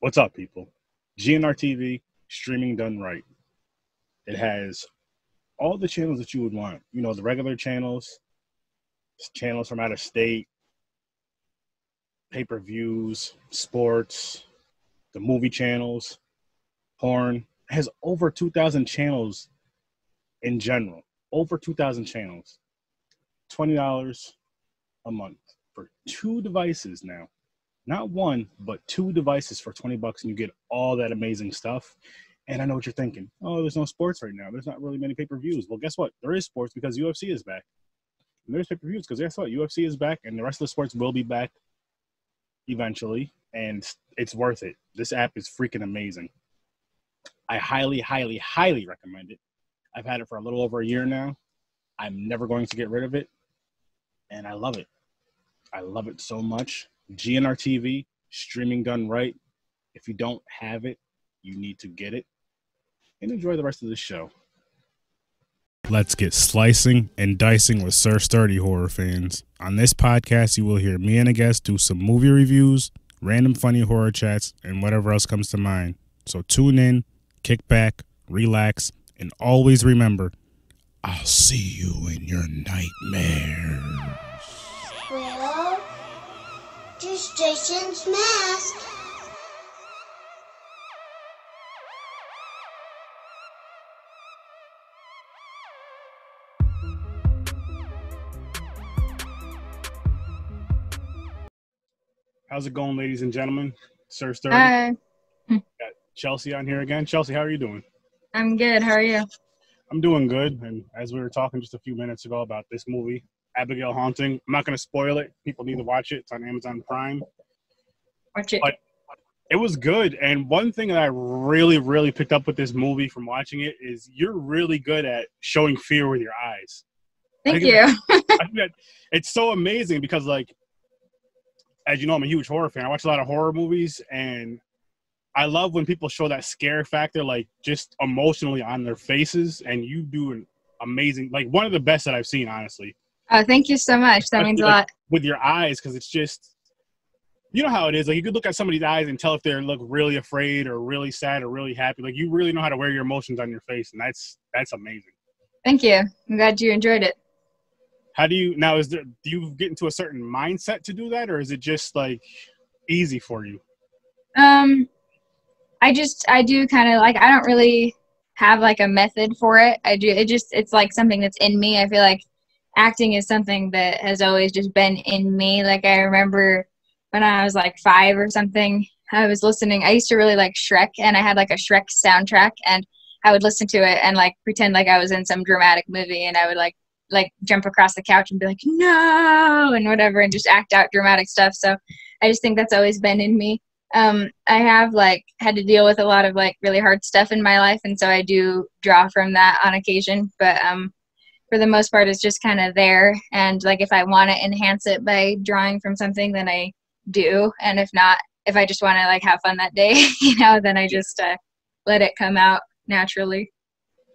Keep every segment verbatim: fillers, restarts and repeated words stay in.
What's up, people? G N R T V, streaming done right. It has all the channels that you would want. You know, the regular channels, channels from out of state, pay-per-views, sports, the movie channels, porn. It has over two thousand channels in general. Over two thousand channels. twenty dollars a month for two devices now. Not one, but two devices for twenty bucks, and you get all that amazing stuff. And I know what you're thinking. Oh, there's no sports right now. There's not really many pay-per-views. Well, guess what? There is sports because U F C is back. And there's pay-per-views because guess what? U F C is back, and the rest of the sports will be back eventually, and it's worth it. This app is freaking amazing. I highly, highly, highly recommend it. I've had it for a little over a year now. I'm never going to get rid of it, and I love it. I love it so much. G N R T V, streaming done right. If you don't have it, you need to get it. And enjoy the rest of the show. Let's get slicing and dicing with Sir Sturdy, horror fans. On this podcast, you will hear me and a guest do some movie reviews, random funny horror chats, and whatever else comes to mind. So tune in, kick back, relax, and always remember, I'll see you in your nightmares. Well, just Jason's mask. How's it going, ladies and gentlemen? Sir Sturdy. Hi. Got Chelsea on here again. Chelsea, how are you doing? I'm good. How are you? I'm doing good. And as we were talking just a few minutes ago about this movie, Abigail Haunting. I'm not going to spoil it. People need to watch it. It's on Amazon Prime. Watch it. But it was good. And one thing that I really, really picked up with this movie from watching it is you're really good at showing fear with your eyes. Thank you. That, I think that it's so amazing because, like, as you know, I'm a huge horror fan. I watch a lot of horror movies, and I love when people show that scare factor, like, just emotionally on their faces. And you do an amazing, like, one of the best that I've seen, honestly. Oh, thank you so much. That means a lot. With your eyes, because it's just, you know how it is. Like, you could look at somebody's eyes and tell if they look really afraid or really sad or really happy. Like, you really know how to wear your emotions on your face, and that's that's amazing. Thank you. I'm glad you enjoyed it. How do you now? Is there do you get into a certain mindset to do that, or is it just like easy for you? Um, I just I do kind of like I don't really have like a method for it. I do it just it's like something that's in me. I feel like. Acting is something that has always just been in me. Like, I remember when I was, like, five or something, I was listening. I used to really like Shrek, and I had, like, a Shrek soundtrack, and I would listen to it and, like, pretend like I was in some dramatic movie, and I would, like, like jump across the couch and be like, no, and whatever, and just act out dramatic stuff. So I just think that's always been in me. Um, I have, like, had to deal with a lot of, like, really hard stuff in my life, and so I do draw from that on occasion, but um, for the most part, it's just kind of there. And, like, if I want to enhance it by drawing from something, then I do. And if not, if I just want to, like, have fun that day, you know, then I just uh, let it come out naturally.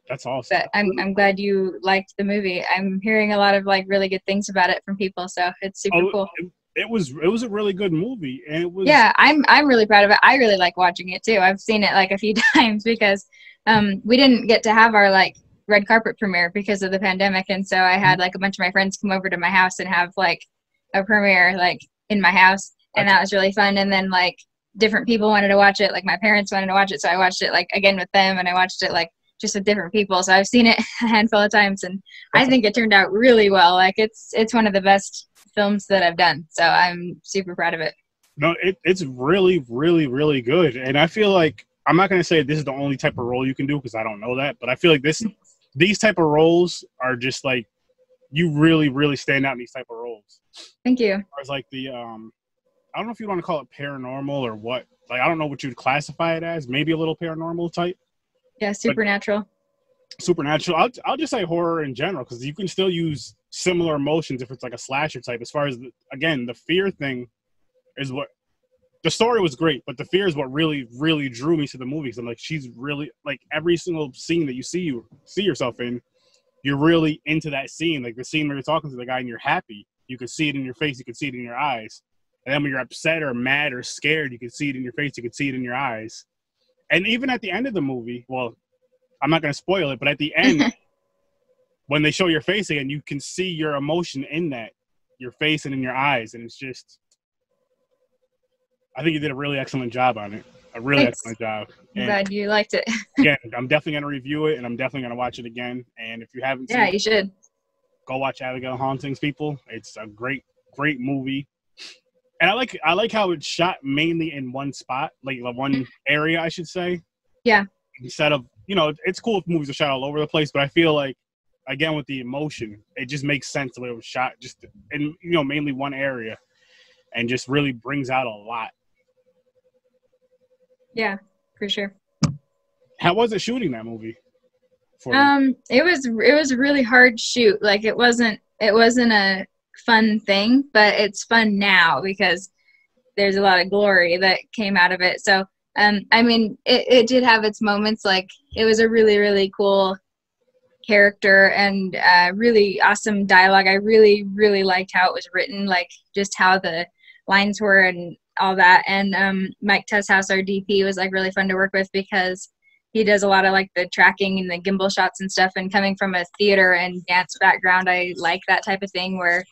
That's awesome. But I'm, I'm glad you liked the movie. I'm hearing a lot of, like, really good things about it from people. So it's super oh, cool. It, it was, it was a really good movie. And it was. Yeah. I'm, I'm really proud of it. I really like watching it too. I've seen it like a few times because um, we didn't get to have our, like, red carpet premiere because of the pandemic, and so I had, like, a bunch of my friends come over to my house and have, like, a premiere, like, in my house, and that was really fun. And then, like, different people wanted to watch it, like, my parents wanted to watch it, so I watched it, like, again with them, and I watched it, like, just with different people. So I've seen it a handful of times, and I think it turned out really well. Like, it's it's one of the best films that I've done, so I'm super proud of it. No, it, it's really, really, really good. And I feel like I'm not going to say this is the only type of role you can do, because I don't know that, but I feel like this these type of roles are just, like, you really, really stand out in these type of roles. Thank you. As far as, like, the, um, I don't know if you want to call it paranormal or what. Like, I don't know what you'd classify it as. Maybe a little paranormal type. Yeah, supernatural. Supernatural. I'll, I'll just say horror in general, because you can still use similar emotions if it's, like, a slasher type. As far as, the, again, the fear thing is what – the story was great, but the fear is what really, really drew me to the movie. Because I'm like, she's really – like, every single scene that you see you see yourself in, you're really into that scene. Like, the scene where you're talking to the guy and you're happy. You can see it in your face. You can see it in your eyes. And then when you're upset or mad or scared, you can see it in your face. You can see it in your eyes. And even at the end of the movie, well, I'm not going to spoil it, but at the end, when they show your face again, you can see your emotion in that, your face and in your eyes. And it's just, I think you did a really excellent job on it. A really Thanks. excellent job. And glad you liked it. Yeah, I'm definitely going to review it, and I'm definitely going to watch it again. And if you haven't seen yeah, it, you should. Go watch Abigail Hauntings, people. It's a great, great movie. And I like I like how it's shot mainly in one spot, like one area, I should say. Yeah. Instead of, you know, it's cool if movies are shot all over the place, but I feel like, again, with the emotion, it just makes sense the way it was shot, just in, you know, mainly one area, and just really brings out a lot. Yeah, for sure. How was it shooting that movie? For um, you? it was it was a really hard shoot. Like it wasn't it wasn't a fun thing, but it's fun now because there's a lot of glory that came out of it. So, um, I mean, it it did have its moments. Like it was a really really cool character and uh, really awesome dialogue. I really really liked how it was written. Like just how the lines were and all that. And um Mike Teshouse, our D P, was like really fun to work with because he does a lot of like the tracking and the gimbal shots and stuff, and coming from a theater and dance background, I like that type of thing where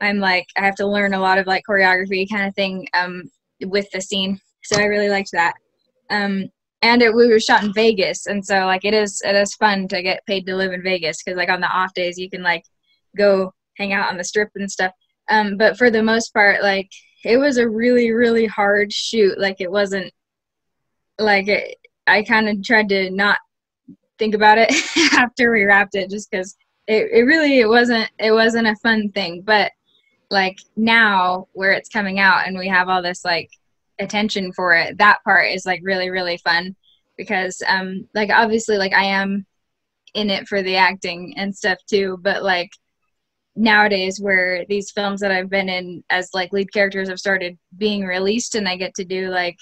I'm like I have to learn a lot of like choreography kind of thing um with the scene. So I really liked that. Um and it, we were shot in Vegas, and so like it is it is fun to get paid to live in Vegas because like on the off days you can like go hang out on the strip and stuff. Um but for the most part, like it was a really, really hard shoot. Like it wasn't like it, I kind of tried to not think about it after we wrapped it, just because it, it really it wasn't it wasn't a fun thing. But like now where it's coming out and we have all this like attention for it, that part is like really, really fun because um, like obviously like I am in it for the acting and stuff too, but like nowadays where these films that I've been in as like lead characters have started being released, and I get to do like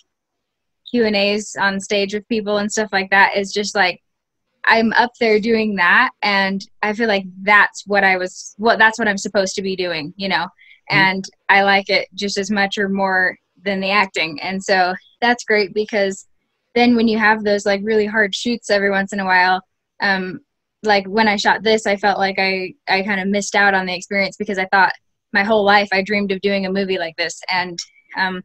Q and A's on stage with people and stuff like that, is just like I'm up there doing that, and I feel like that's what I was what well, that's what I'm supposed to be doing, you know. Mm-hmm. And I like it just as much or more than the acting, and so that's great because then when you have those like really hard shoots every once in a while, um like when I shot this, I felt like I, I kind of missed out on the experience because I thought my whole life I dreamed of doing a movie like this. And um,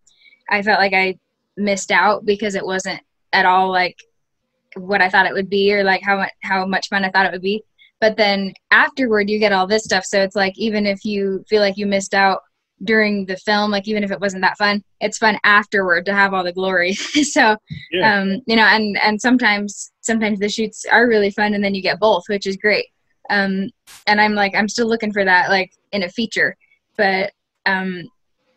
I felt like I missed out because it wasn't at all like what I thought it would be or like how, how much fun I thought it would be. But then afterward, you get all this stuff. So it's like even if you feel like you missed out during the film, like even if it wasn't that fun, it's fun afterward to have all the glory. So yeah. um you know, and and sometimes sometimes the shoots are really fun and then you get both, which is great. Um and I'm like I'm still looking for that like in a feature, but um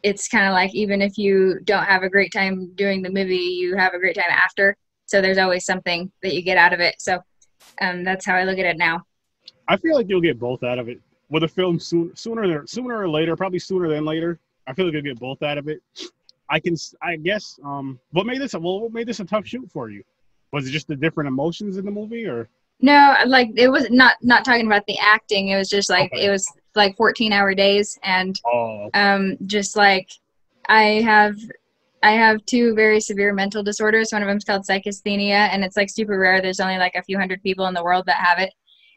it's kind of like even if you don't have a great time doing the movie, you have a great time after, so there's always something that you get out of it. So um that's how I look at it now. I feel like you'll get both out of it with a film soon, sooner, sooner or later, probably sooner than later. I feel like I'll get both out of it. I can, I guess. Um, what made this? Well, what made this a tough shoot for you? Was it just the different emotions in the movie, or? No, like it was not. Not talking about the acting. It was just like okay. It was like fourteen-hour days, and oh, okay. um, just like I have, I have two very severe mental disorders. One of them is called psychasthenia, and it's like super rare. There's only like a few hundred people in the world that have it.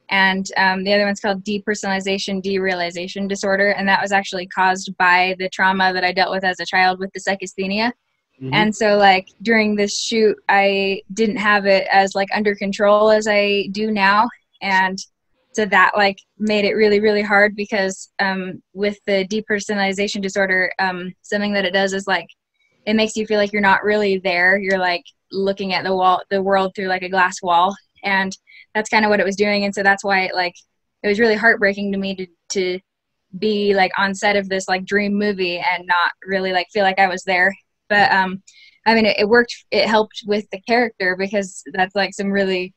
And um, the other one's called depersonalization derealization disorder, and that was actually caused by the trauma that I dealt with as a child with the psychasthenia. Mm-hmm. And so, like during this shoot, I didn't have it as like under control as I do now, and so that like made it really, really hard because um, with the depersonalization disorder, um, something that it does is like it makes you feel like you're not really there. You're like looking at the wall, the world through like a glass wall, and that's kind of what it was doing. And so that's why it, like, it was really heartbreaking to me to, to be like on set of this like dream movie and not really like feel like I was there. But um, I mean, it, it worked, it helped with the character because that's like some really,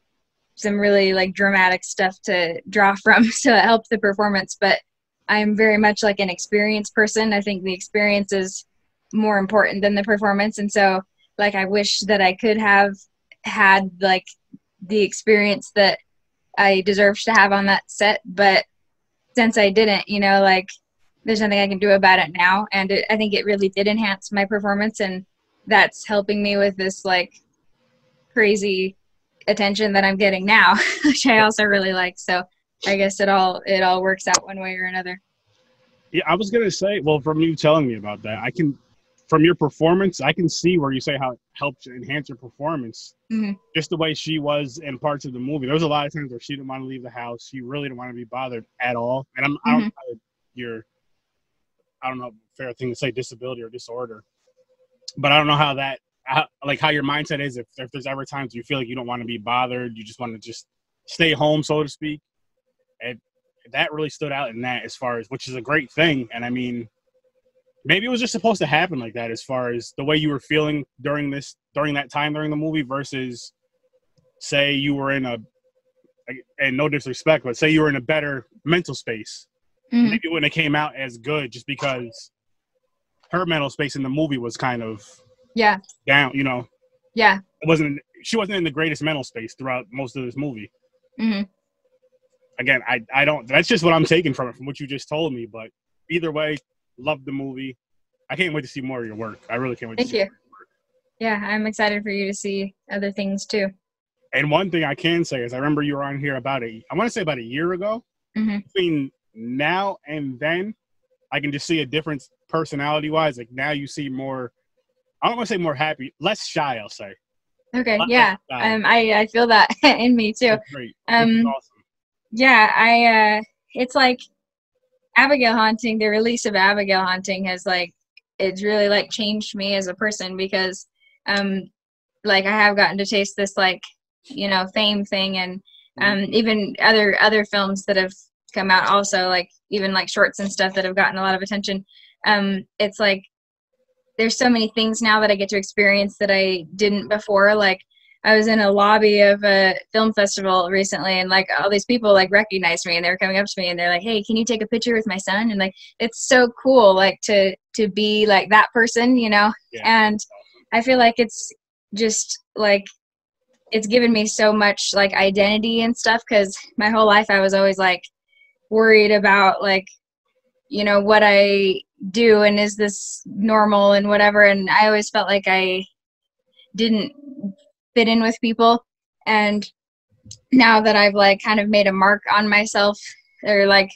some really like dramatic stuff to draw from. So it helped the performance, but I'm very much like an experienced person. I think the experience is more important than the performance. And so like, I wish that I could have had like the experience that I deserved to have on that set, but since I didn't, you know, like there's nothing I can do about it now. And it, I think it really did enhance my performance, and that's helping me with this like crazy attention that I'm getting now, which I also really like. So I guess it all, it all works out one way or another. Yeah. I was going to say, well, from you telling me about that, I can, from your performance, I can see where you say how it helped enhance your performance. Mm-hmm. Just the way she was in parts of the movie. There was a lot of times where she didn't want to leave the house. She really didn't want to be bothered at all. And I'm, mm-hmm. I don't know your, I don't know, fair thing to say, disability or disorder, but I don't know how that, how, like how your mindset is. If, if there's ever times you feel like you don't want to be bothered, you just want to just stay home, so to speak. And that really stood out in that, as far as, which is a great thing. And I mean, maybe it was just supposed to happen like that, as far as the way you were feeling during this, during that time during the movie, versus say you were in a, and no disrespect, but say you were in a better mental space. Mm-hmm. Maybe it wouldn't have came out as good just because her mental space in the movie was kind of yeah down, you know. Yeah. It wasn't, she wasn't in the greatest mental space throughout most of this movie. Mm-hmm. Again, I, I don't, that's just what I'm taking from it, from what you just told me, but either way, love the movie. I can't wait to see more of your work. I really can't wait Thank to see you. more of your work. Yeah, I'm excited for you to see other things too. And one thing I can say is I remember you were on here about a, I want to say about a year ago. Mm-hmm. Between now and then, I can just see a difference personality-wise. Like now you see more, I don't want to say more happy, less shy, I'll say. Okay, less yeah. Less um, I, I feel that in me too. That's great. Um, awesome. Yeah, I, uh, it's like, Abigail Haunting, the release of Abigail Haunting has like, it's really like changed me as a person, because um, like I have gotten to taste this like, you know, fame thing, and um, even other, other films that have come out also, like even like shorts and stuff that have gotten a lot of attention. Um, it's like, there's so many things now that I get to experience that I didn't before. Like I was in a lobby of a film festival recently, and like all these people like recognized me, and they were coming up to me and they're like, "Hey, can you take a picture with my son?" And like, it's so cool, like to, to be like that person, you know? Yeah. And I feel like it's just like, it's given me so much like identity and stuff. 'Cause my whole life I was always like worried about like, you know, what I do and is this normal and whatever. And I always felt like I didn't fit in with people, and now that I've like kind of made a mark on myself, or like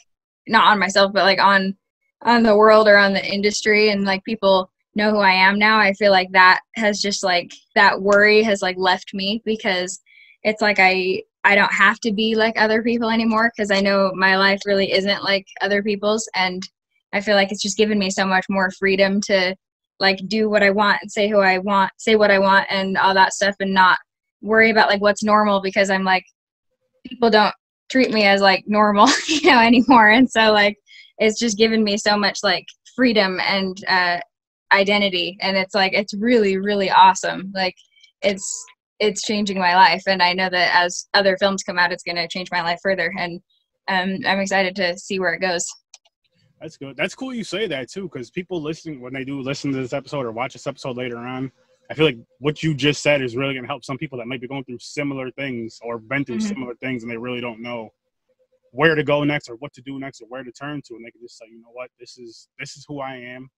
not on myself, but like on on the world or on the industry, and like people know who I am now, I feel like that has just like, that worry has like left me, because it's like I I don't have to be like other people anymore, because I know my life really isn't like other people's, and I feel like it's just given me so much more freedom to like do what I want and say who I want, say what I want and all that stuff, and not worry about like what's normal, because I'm like, people don't treat me as like normal, you know, anymore. And so like, it's just given me so much like freedom and uh, identity. And it's like, it's really, really awesome. Like it's, it's changing my life. And I know that as other films come out, it's going to change my life further. And um, I'm excited to see where it goes. That's good. That's cool you say that, too, because people listening, when they do listen to this episode or watch this episode later on, I feel like what you just said is really going to help some people that might be going through similar things or been through mm-hmm. similar things, and they really don't know where to go next or what to do next or where to turn to. And they can just say, you know what, this is this is who I am.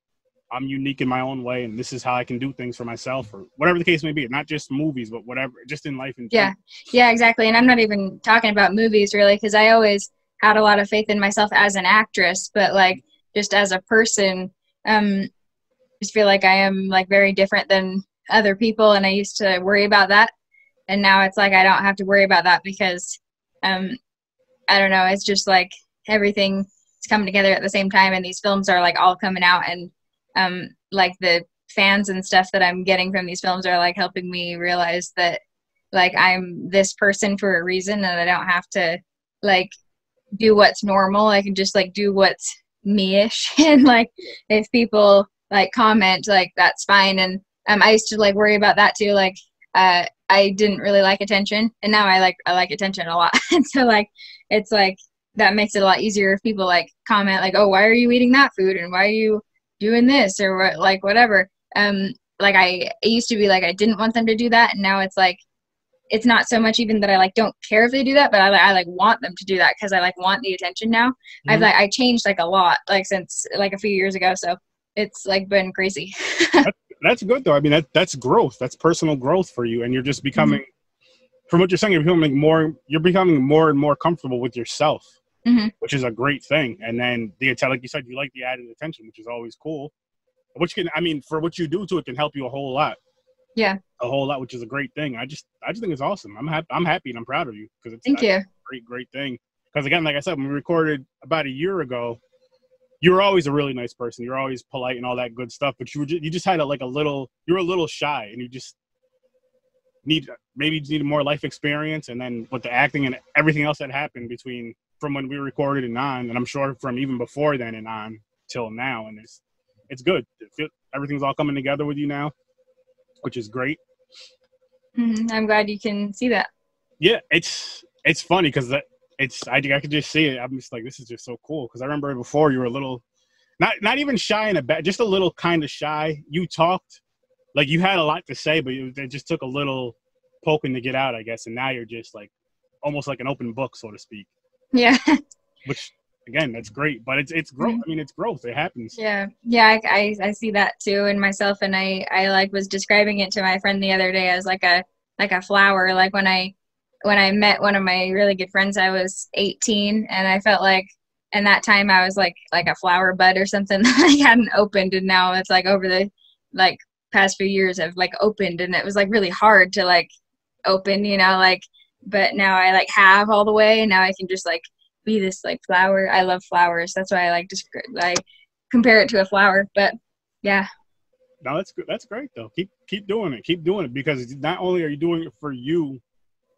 I'm unique in my own way, and this is how I can do things for myself, or whatever the case may be. Not just movies, but whatever, just in life. And yeah, yeah, exactly. And I'm not even talking about movies, really, because I always – had a lot of faith in myself as an actress, but like just as a person, um, just feel like I am like very different than other people. And I used to worry about that. And now it's like, I don't have to worry about that, because, um, I don't know. It's just like everything is coming together at the same time. And these films are like all coming out, and, um, like the fans and stuff that I'm getting from these films are like helping me realize that like, I'm this person for a reason, and I don't have to like, do what's normal. I can just like do what's me-ish, and like if people like comment, like that's fine. And um, I used to like worry about that too, like uh, I didn't really like attention, and now I like I like attention a lot. And so like it's like that makes it a lot easier if people like comment like, oh, why are you eating that food, and why are you doing this, or what, like whatever. Um, like I it used to be like I didn't want them to do that, and now it's like it's not so much even that I like don't care if they do that, but I, I like want them to do that because I like want the attention now. Mm-hmm. I've like I changed like a lot like since like a few years ago, so it's like been crazy. That, that's good though. I mean, that that's growth. That's personal growth for you, and you're just becoming. Mm-hmm. From what you're saying, you're becoming more. You're becoming more and more comfortable with yourself, mm-hmm. which is a great thing. And then the like you said, you like the added attention, which is always cool. Which can, I mean, for what you do to it can help you a whole lot. Yeah, a whole lot, which is a great thing. I just, I just think it's awesome. I'm happy. I'm happy, and I'm proud of you because it's Thank you. a great, great thing. Because again, like I said, when we recorded about a year ago, you were always a really nice person. You're always polite and all that good stuff. But you were, just, you just had a, like a little, you were a little shy, and you just. Need maybe you need more life experience, and then with the acting and everything else that happened between from when we recorded and on, and I'm sure from even before then and on till now, and it's it's good. It, everything's all coming together with you now, which is great. Mm-hmm. I'm glad you can see that. Yeah, it's it's funny because it's I I could just see it. I'm just like, this is just so cool because I remember before you were a little, not not even shy in a bad, just a little kind of shy. You talked. Like, you had a lot to say, but it just took a little poking to get out, I guess. And now you're just, like, almost like an open book, so to speak. Yeah. Which, again, that's great. But it's it's growth. I mean, it's growth. It happens. Yeah. Yeah, I, I, I see that, too, in myself. And I, I, like, was describing it to my friend the other day as, like, a like a flower. Like, when I, when I met one of my really good friends, I was eighteen, and I felt like, and that time I was, like, like a flower bud or something that I hadn't opened. And now it's, like, over the, like, past few years I've like opened, and it was like really hard to like open, you know, like, but now I like have all the way, and now I can just like be this like flower. I love flowers. That's why I like just like compare it to a flower. But yeah, no, that's good. That's great though. Keep, keep doing it. Keep doing it because not only are you doing it for you,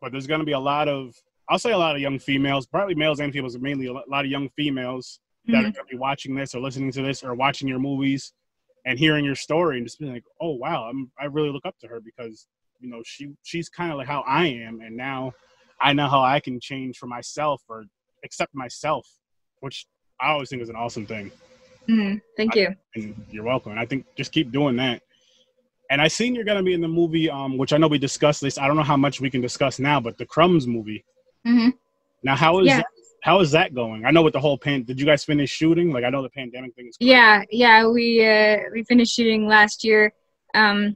but there's going to be a lot of, I'll say a lot of young females, probably males and females, but mainly a lot of young females that mm-hmm. are going to be watching this or listening to this or watching your movies and hearing your story and just being like, oh, wow, I'm, I really look up to her because, you know, she she's kind of like how I am. And now I know how I can change for myself or accept myself, which I always think is an awesome thing. Mm-hmm. Thank I, you. And you're welcome. And I think just keep doing that. And I seen you're going to be in the movie, um, which I know we discussed this. I don't know how much we can discuss now, but the Crumbs movie. Mm-hmm. Now, how is yeah. that? How is that going? I know with the whole pan, did you guys finish shooting? Like, I know the pandemic thing is crazy. Yeah, yeah, we uh, we finished shooting last year. Um,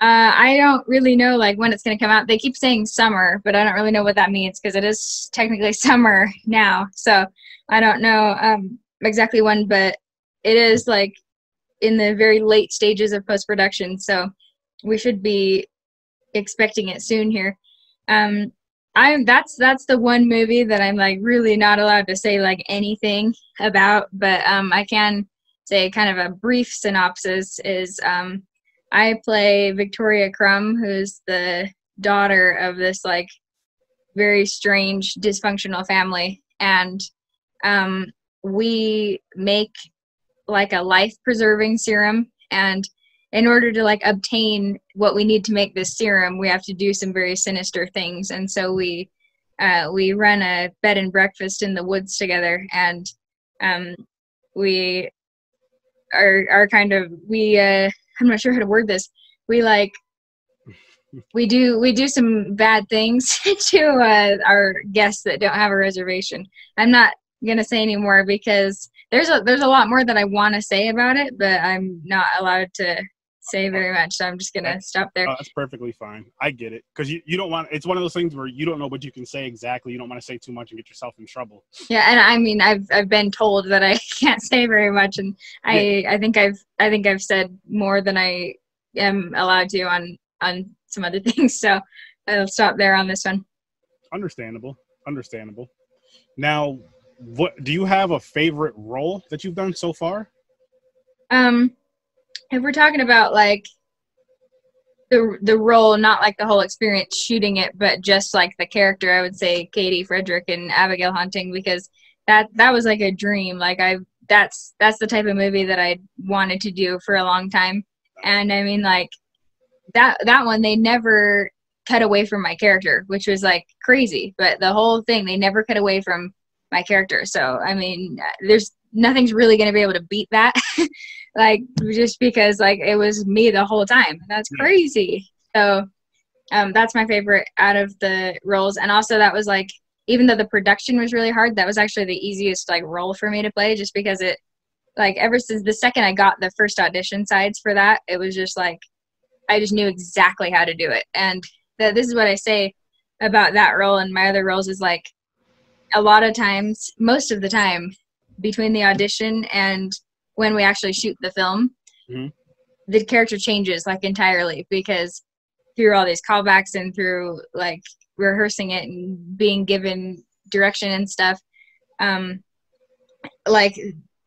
uh, I don't really know like when it's gonna come out. They keep saying summer, but I don't really know what that means because it is technically summer now. So I don't know um, exactly when, but it is like in the very late stages of post-production. So we should be expecting it soon here. Um, I'm that's that's the one movie that I'm like really not allowed to say like anything about, but um I can say kind of a brief synopsis is um I play Victoria Crumb, who's the daughter of this like very strange dysfunctional family, and um we make like a life preserving serum, and in order to like obtain what we need to make this serum, we have to do some very sinister things. And so we uh, we run a bed and breakfast in the woods together, and um, we are are kind of we uh, I'm not sure how to word this. We like we do we do some bad things to uh, our guests that don't have a reservation. I'm not gonna say any more because there's a there's a lot more that I want to say about it, but I'm not allowed to say very much, so I'm just gonna that's, stop there. Oh, that's perfectly fine. I get it because you, you don't want, it's one of those things where you don't know what you can say exactly. You don't want to say too much and get yourself in trouble. Yeah, and I mean I've I've been told that I can't say very much, and I yeah. I think I've I think I've said more than I am allowed to on on some other things, so I'll stop there on this one. Understandable, understandable. Now, what do you have a favorite role that you've done so far? Um. If we're talking about like the the role, not like the whole experience shooting it, but just like the character, I would say Katie Frederick and Abigail Haunting, because that that was like a dream. Like I that's that's the type of movie that I wanted to do for a long time. And I mean like that that one they never cut away from my character, which was like crazy. But the whole thing they never cut away from my character. So I mean there's nothing's really going to be able to beat that. Like, just because, like, it was me the whole time. That's crazy. So, Um, that's my favorite out of the roles. And also that was like, even though the production was really hard, that was actually the easiest like role for me to play, just because it, like ever since the second I got the first audition sides for that, it was just like, I just knew exactly how to do it. And the, this is what I say about that role and my other roles is like, a lot of times, most of the time between the audition and when we actually shoot the film, mm-hmm. the character changes like entirely, because through all these callbacks and through like rehearsing it and being given direction and stuff, um, like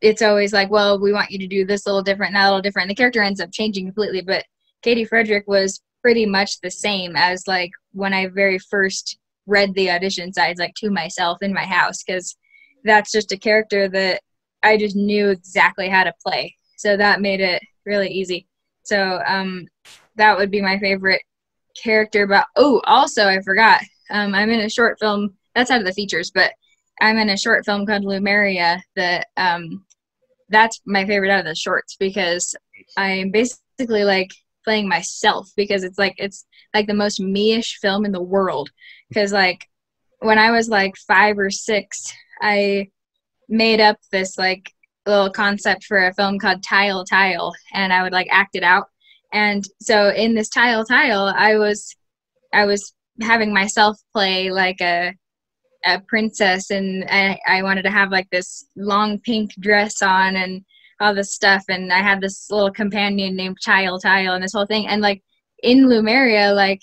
it's always like, well, we want you to do this little different, that little different. And the character ends up changing completely. But Katie Frederick was pretty much the same as like when I very first read the audition sides like to myself in my house, because that's just a character that I just knew exactly how to play. So that made it really easy. So um, that would be my favorite character. But oh, also I forgot, um, I'm in a short film that's out of the features, but I'm in a short film called Lumeria that um, that's my favorite out of the shorts, because I'm basically like playing myself, because it's like, it's like the most me-ish film in the world. Because like when I was like five or six, I made up this like little concept for a film called Tile Tile, and I would like act it out. And so in this Tile Tile, I was, I was having myself play like a, a princess, and I, I wanted to have like this long pink dress on and all this stuff. And I had this little companion named Tile Tile and this whole thing. And like in Lumeria, like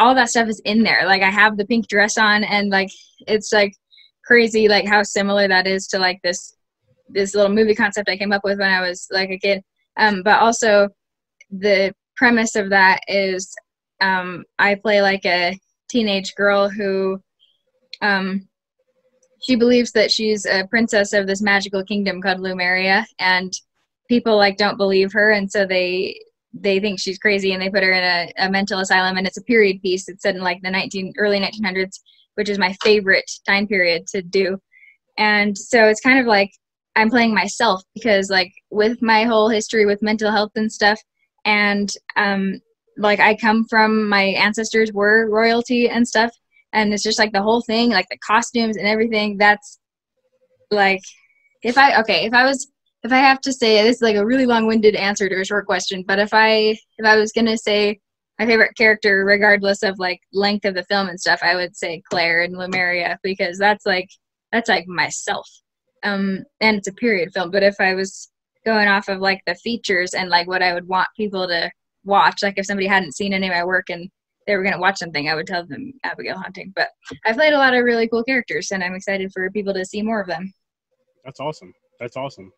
all that stuff is in there. Like I have the pink dress on, and like, it's like crazy, like how similar that is to like this, this little movie concept I came up with when I was like a kid. Um, but also, the premise of that is um, I play like a teenage girl who um, she believes that she's a princess of this magical kingdom called Lumeria, and people like don't believe her, and so they they think she's crazy, and they put her in a, a mental asylum. And it's a period piece. It's set in like the nineteen early nineteen hundreds, which is my favorite time period to do. And so it's kind of like I'm playing myself, because like with my whole history with mental health and stuff, and um like I come from, my ancestors were royalty and stuff, and it's just like the whole thing, like the costumes and everything. That's like, if I okay if I was if I have to say, this is like a really long-winded answer to a short question, but if I if I was gonna say my favorite character regardless of like length of the film and stuff, I would say Claire in Lumeria, because that's like that's like myself, um and it's a period film. But if I was going off of like the features and like what I would want people to watch, like if somebody hadn't seen any of my work and they were going to watch something, I would tell them Abigail Haunting. But I played a lot of really cool characters, and I'm excited for people to see more of them. That's awesome. That's awesome.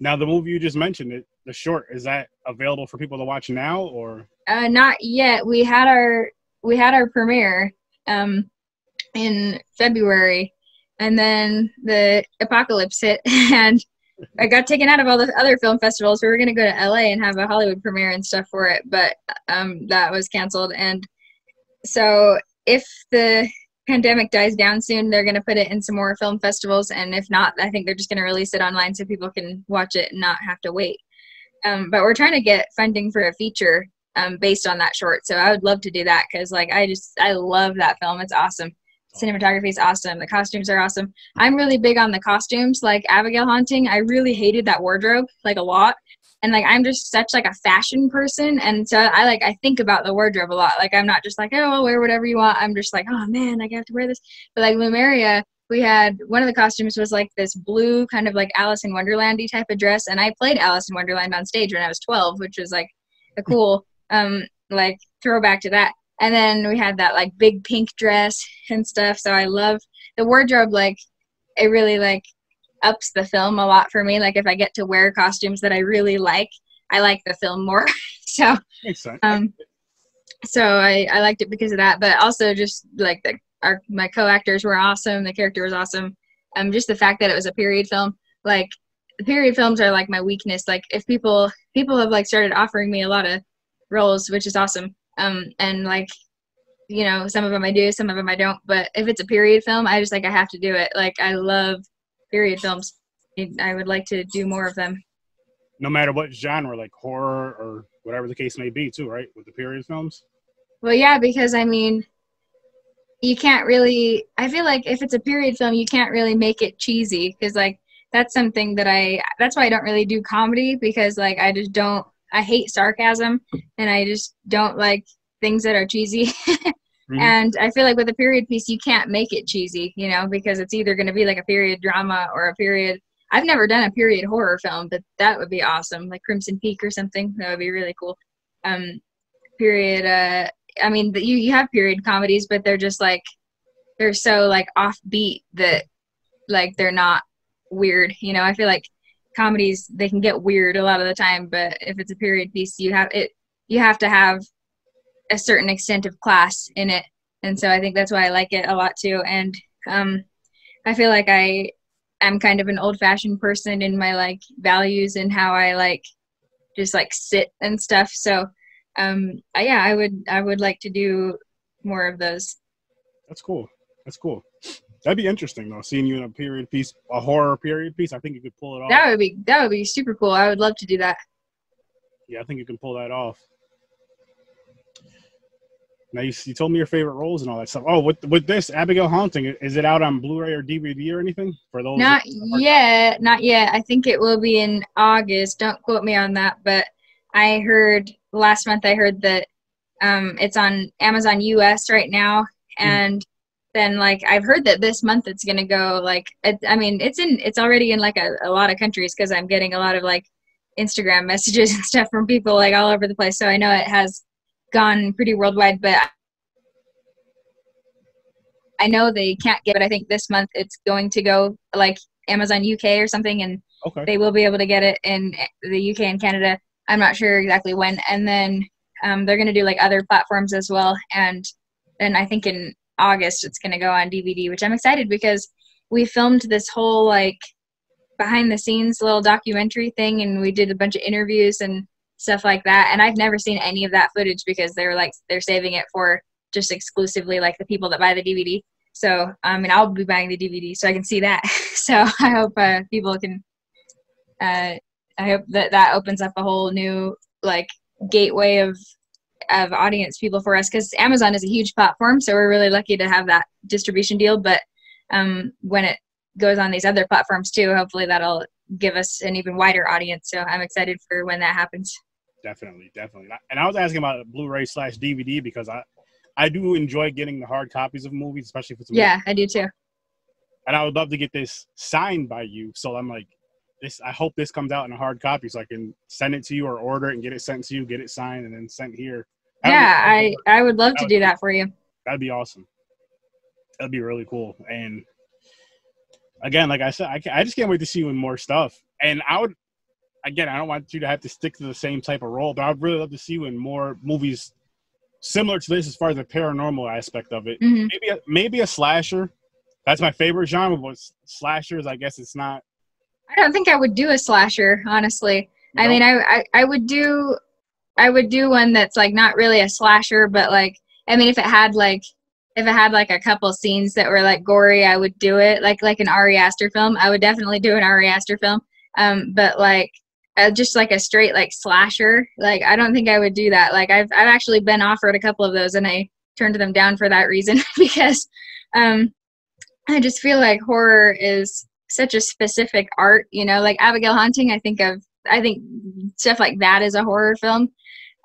Now, the movie you just mentioned, it, the short, is that available for people to watch now, or? Uh, not yet. We had our we had our premiere um, in February, and then the apocalypse hit, and I got taken out of all the other film festivals. We were going to go to L A and have a Hollywood premiere and stuff for it, but um, that was canceled. And so if the pandemic dies down soon, they're going to put it in some more film festivals. And if not, I think they're just going to release it online so people can watch it and not have to wait. Um, but we're trying to get funding for a feature um, based on that short. So I would love to do that, because like, I just, I love that film. It's awesome. Cinematography is awesome. The costumes are awesome. I'm really big on the costumes. Like Abigail Haunting, I really hated that wardrobe, like a lot. And like, I'm just such like a fashion person. And so I like, I think about the wardrobe a lot. Like I'm not just like, oh, I'll wear whatever you want. I'm just like, oh man, I have to wear this. But like Lumeria, we had, one of the costumes was like this blue kind of like Alice in Wonderland-y type of dress. And I played Alice in Wonderland on stage when I was twelve, which was like a cool um, like throwback to that. And then we had that like big pink dress and stuff. So I love the wardrobe. Like it really like ups the film a lot for me. Like if I get to wear costumes that I really like, I like the film more. So, um, so I, I liked it because of that, but also just like the, our, my co-actors were awesome. The character was awesome. Um, just the fact that it was a period film, like the period films are like my weakness. Like if people, people have like started offering me a lot of roles, which is awesome. Um, and like, you know, some of them I do, some of them I don't, but if it's a period film, I just like, I have to do it. Like I love period films. I would like to do more of them. No matter what genre, like horror or whatever the case may be too, right? With the period films. Well, yeah, because, I mean, you can't really – I feel like if it's a period film, you can't really make it cheesy because, like, that's something that I – that's why I don't really do comedy because, like, I just don't – I hate sarcasm and I just don't like things that are cheesy. Mm-hmm. And I feel like with a period piece, you can't make it cheesy, you know, because it's either going to be, like, a period drama or a period – I've never done a period horror film, but that would be awesome, like Crimson Peak or something. That would be really cool. Um, period uh, – I mean, you, you have period comedies, but they're just, like, they're so, like, offbeat that, like, they're not weird. You know, I feel like comedies, they can get weird a lot of the time, but if it's a period piece, you have it, you have to have a certain extent of class in it. And so I think that's why I like it a lot, too. And um, I feel like I am kind of an old-fashioned person in my, like, values and how I, like, just, like, sit and stuff. So Um, yeah, I would, I would like to do more of those. That's cool. That's cool. That'd be interesting though. Seeing you in a period piece, a horror period piece. I think you could pull it off. That would be, that would be super cool. I would love to do that. Yeah. I think you can pull that off. Now you, you told me your favorite roles and all that stuff. Oh, with, with this Abigail Haunting, is it out on Blu-ray or D V D or anything for those? Not yet. Not yet. I think it will be in August. Don't quote me on that, but I heard last month I heard that um, it's on Amazon U S right now. And mm. then like, I've heard that this month it's going to go like, it, I mean, it's in, it's already in like a, a lot of countries cause I'm getting a lot of like Instagram messages and stuff from people like all over the place. So I know it has gone pretty worldwide, but I know they can't get it. I think this month it's going to go like Amazon U K or something. And okay. They will be able to get it in the U K and Canada. I'm not sure exactly when. And then um, they're going to do like other platforms as well. And then I think in August it's going to go on D V D, which I'm excited because we filmed this whole like behind the scenes little documentary thing. And we did a bunch of interviews and stuff like that. And I've never seen any of that footage because they're like, they're saving it for just exclusively like the people that buy the D V D. So, I mean, I'll be buying the D V D so I can see that. So I hope uh, people can, uh, I hope that that opens up a whole new like gateway of of audience people for us because Amazon is a huge platform, so we're really lucky to have that distribution deal. But um, when it goes on these other platforms too, hopefully that'll give us an even wider audience. So I'm excited for when that happens. Definitely, definitely. And I was asking about Blu-ray slash D V D because I I do enjoy getting the hard copies of movies, especially if it's a movie. Yeah, I do too. And I would love to get this signed by you. So I'm like. This, I hope this comes out in a hard copy so I can send it to you or order it and get it sent to you, get it signed and then sent here. That'd yeah, I, I would love that to would do be, that for you. That'd be awesome. That'd be really cool. And again, like I said, I, can, I just can't wait to see you in more stuff. And I would, again, I don't want you to have to stick to the same type of role, but I would really love to see you in more movies similar to this as far as the paranormal aspect of it. Mm-hmm. Maybe a, maybe a slasher. That's my favorite genre, but slashers, I guess it's not. I don't think I would do a slasher, honestly. No. I mean, I, I, I would do, I would do one that's like not really a slasher, but like, I mean, if it had like, if it had like a couple scenes that were like gory, I would do it. Like, like an Ari Aster film, I would definitely do an Ari Aster film. Um, but like, uh, just like a straight like slasher, like I don't think I would do that. Like, I've, I've actually been offered a couple of those, and I turned them down for that reason because, um, I just feel like horror is such a specific art, you know, like Abigail Haunting, I think of, I think stuff like that is a horror film.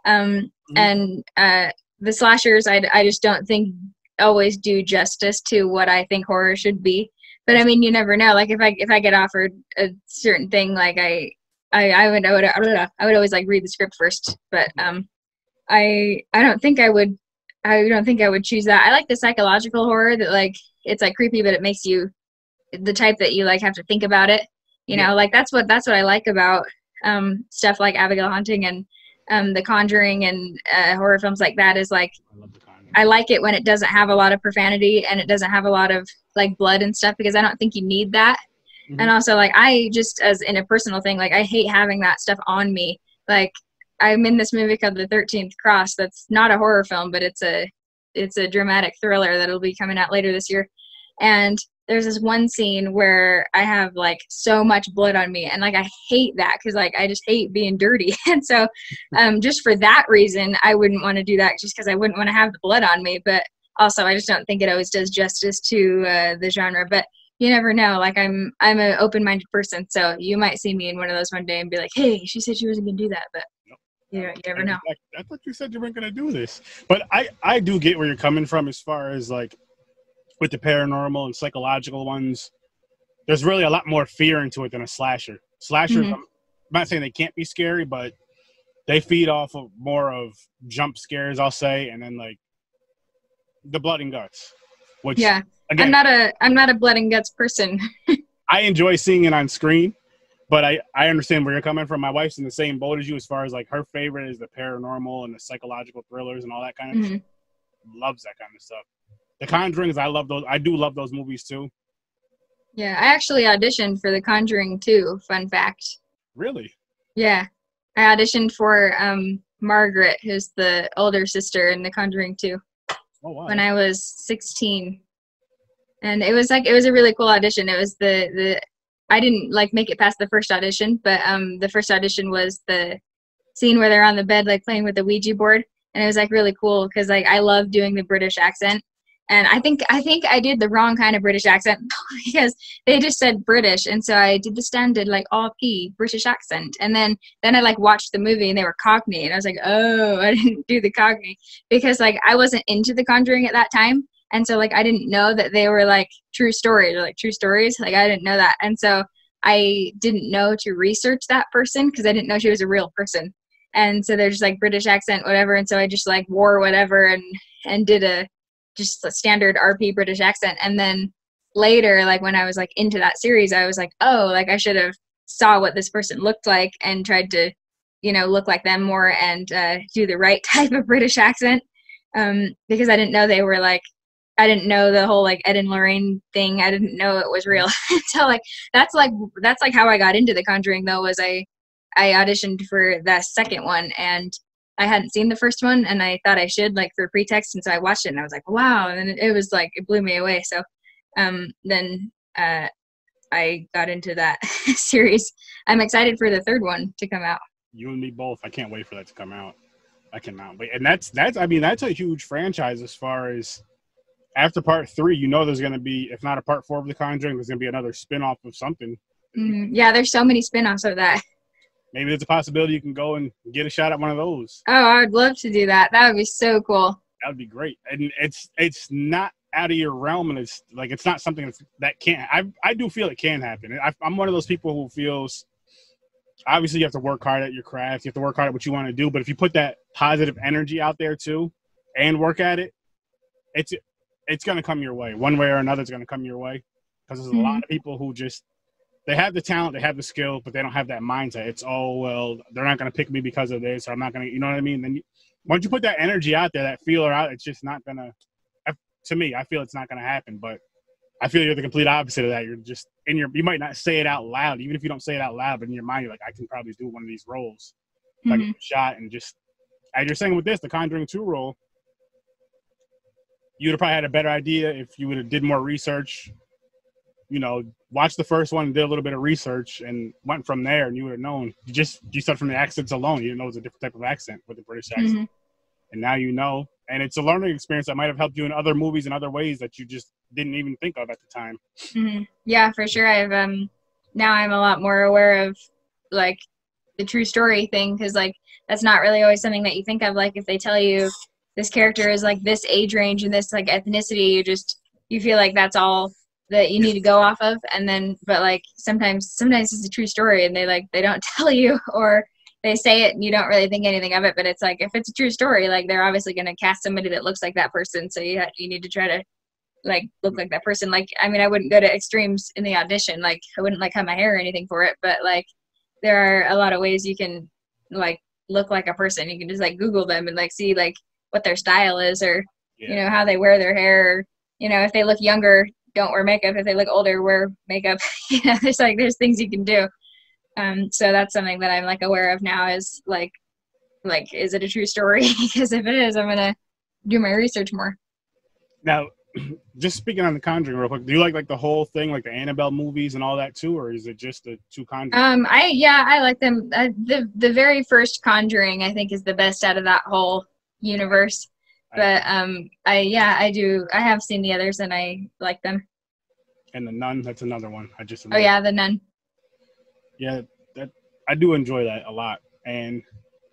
Um, mm-hmm. And uh, the slashers, I, I just don't think always do justice to what I think horror should be. But I mean, you never know. Like if I, if I get offered a certain thing, like I, I, I would, I would, I don't know. I would always like read the script first, but um, I, I don't think I would, I don't think I would choose that. I like the psychological horror that like, it's like creepy, but it makes you, the type that you like have to think about it, you know, yeah. Like that's what, that's what I like about, um, stuff like Abigail Haunting and, um, The Conjuring and, uh, horror films like that is like, I, love the I like it when it doesn't have a lot of profanity and it doesn't have a lot of like blood and stuff, because I don't think you need that. Mm-hmm. And also like, I just, as in a personal thing, like I hate having that stuff on me. Like I'm in this movie called The thirteenth Cross. That's not a horror film, but it's a, it's a dramatic thriller that'll be coming out later this year. And there's this one scene where I have like so much blood on me, and like I hate that because like I just hate being dirty. And so um, just for that reason, I wouldn't want to do that, just because I wouldn't want to have the blood on me. But also, I just don't think it always does justice to uh, the genre. But you never know. Like I'm, I'm an open-minded person, so you might see me in one of those one day and be like, "Hey, she said she wasn't gonna do that," but nope. you, know, you never know. I, I thought you said you weren't gonna do this. But I, I do get where you're coming from as far as like, with the paranormal and psychological ones, there's really a lot more fear into it than a slasher. Slashers, mm-hmm. I'm not saying they can't be scary, but they feed off of more of jump scares, I'll say, and then like the blood and guts. Which, yeah, again, I'm not a I'm not a blood and guts person. I enjoy seeing it on screen, but I I understand where you're coming from. My wife's in the same boat as you as far as like her favorite is the paranormal and the psychological thrillers and all that kind of mm-hmm. stuff. Loves that kind of stuff. The Conjurings, I love those. I do love those movies too. Yeah, I actually auditioned for The Conjuring two. Fun fact. Really? Yeah, I auditioned for um, Margaret, who's the older sister in The Conjuring two. Oh wow! When I was sixteen, and it was like it was a really cool audition. It was the the I didn't like make it past the first audition, but um, the first audition was the scene where they're on the bed like playing with the Ouija board, and it was like really cool because like I love doing the British accent. And I think I think I did the wrong kind of British accent because they just said British, and so I did the standard like R P British accent, and then then I like watched the movie and they were Cockney, and I was like, oh, I didn't do the Cockney because like I wasn't into The Conjuring at that time, and so like I didn't know that they were like true stories or like true stories, like I didn't know that, and so I didn't know to research that person because I didn't know she was a real person, and so they're just like British accent whatever, and so I just like wore whatever and and did a. just a standard R P British accent. And then later, like when I was like into that series, I was like, oh, like I should have saw what this person looked like and tried to, you know, look like them more and uh, do the right type of British accent. Um, because I didn't know they were like, I didn't know the whole like Ed and Lorraine thing. I didn't know it was real. So like, that's like, that's like how I got into The Conjuring though, was I, I auditioned for that second one, and I hadn't seen the first one, and I thought I should, like, for pretext, and so I watched it, and I was like, wow, and it, it was, like, it blew me away, so um, then uh, I got into that series. I'm excited for the third one to come out. You and me both. I can't wait for that to come out. I cannot wait, and that's, that's I mean, that's a huge franchise as far as after part three, you know there's going to be, if not a part four of The Conjuring, there's going to be another spin-off of something. Mm-hmm. Yeah, there's so many spin-offs of that. Maybe there's a possibility you can go and get a shot at one of those. Oh, I would love to do that. That would be so cool. That would be great. And it's it's not out of your realm, and it's like it's not something that's, that can't. I I do feel it can happen. I, I'm one of those people who feels obviously you have to work hard at your craft. You have to work hard at what you want to do. But if you put that positive energy out there too, and work at it, it's it's going to come your way one way or another. It's going to come your way because there's mm-hmm. a lot of people who just. They have the talent, they have the skill, but they don't have that mindset. It's, oh, well, they're not going to pick me because of this, or I'm not going to, you know what I mean? Then you, once you put that energy out there, that feeler out, it's just not going to, to me, I feel it's not going to happen, but I feel you're the complete opposite of that. You're just in your, you might not say it out loud, even if you don't say it out loud, but in your mind, you're like, I can probably do one of these roles. Mm-hmm. Like a shot and just, as you're saying with this, the Conjuring two role, you would have probably had a better idea if you would have did more research, you know, watched the first one, did a little bit of research, and went from there, and you would have known. You just, you start from the accents alone. You didn't know it was a different type of accent with the British accent. Mm-hmm. And now you know. And it's a learning experience that might have helped you in other movies and other ways that you just didn't even think of at the time. Mm-hmm. Yeah, for sure. I've, um, now I'm a lot more aware of, like, the true story thing, because, like, that's not really always something that you think of. Like, if they tell you this character is, like, this age range and this, like, ethnicity, you just, you feel like that's all that you need to go off of, and then but like sometimes sometimes it's a true story and they like they don't tell you, or they say it and you don't really think anything of it, but it's like if it's a true story, like they're obviously going to cast somebody that looks like that person, so you ha you need to try to like look like that person. Like I mean, I wouldn't go to extremes in the audition, like I wouldn't like have my hair or anything for it, but like there are a lot of ways you can like look like a person. You can just like Google them and like see like what their style is, or yeah. you know, how they wear their hair, or, you know, if they look younger, don't wear makeup. If they look older, wear makeup. You know, there's like, there's things you can do. Um, so that's something that I'm like aware of now is like, like, is it a true story? Because if it is, I'm going to do my research more. Now, just speaking on The Conjuring real quick, do you like like the whole thing, like the Annabelle movies and all that too, or is it just the two Conjuring? Um, I yeah, I like them. I, the the very first Conjuring, I think, is the best out of that whole universe. But um, I yeah, I do. I have seen the others, and I like them. And The Nun, that's another one. I just remember. Oh yeah, The Nun. Yeah, that I do enjoy that a lot, and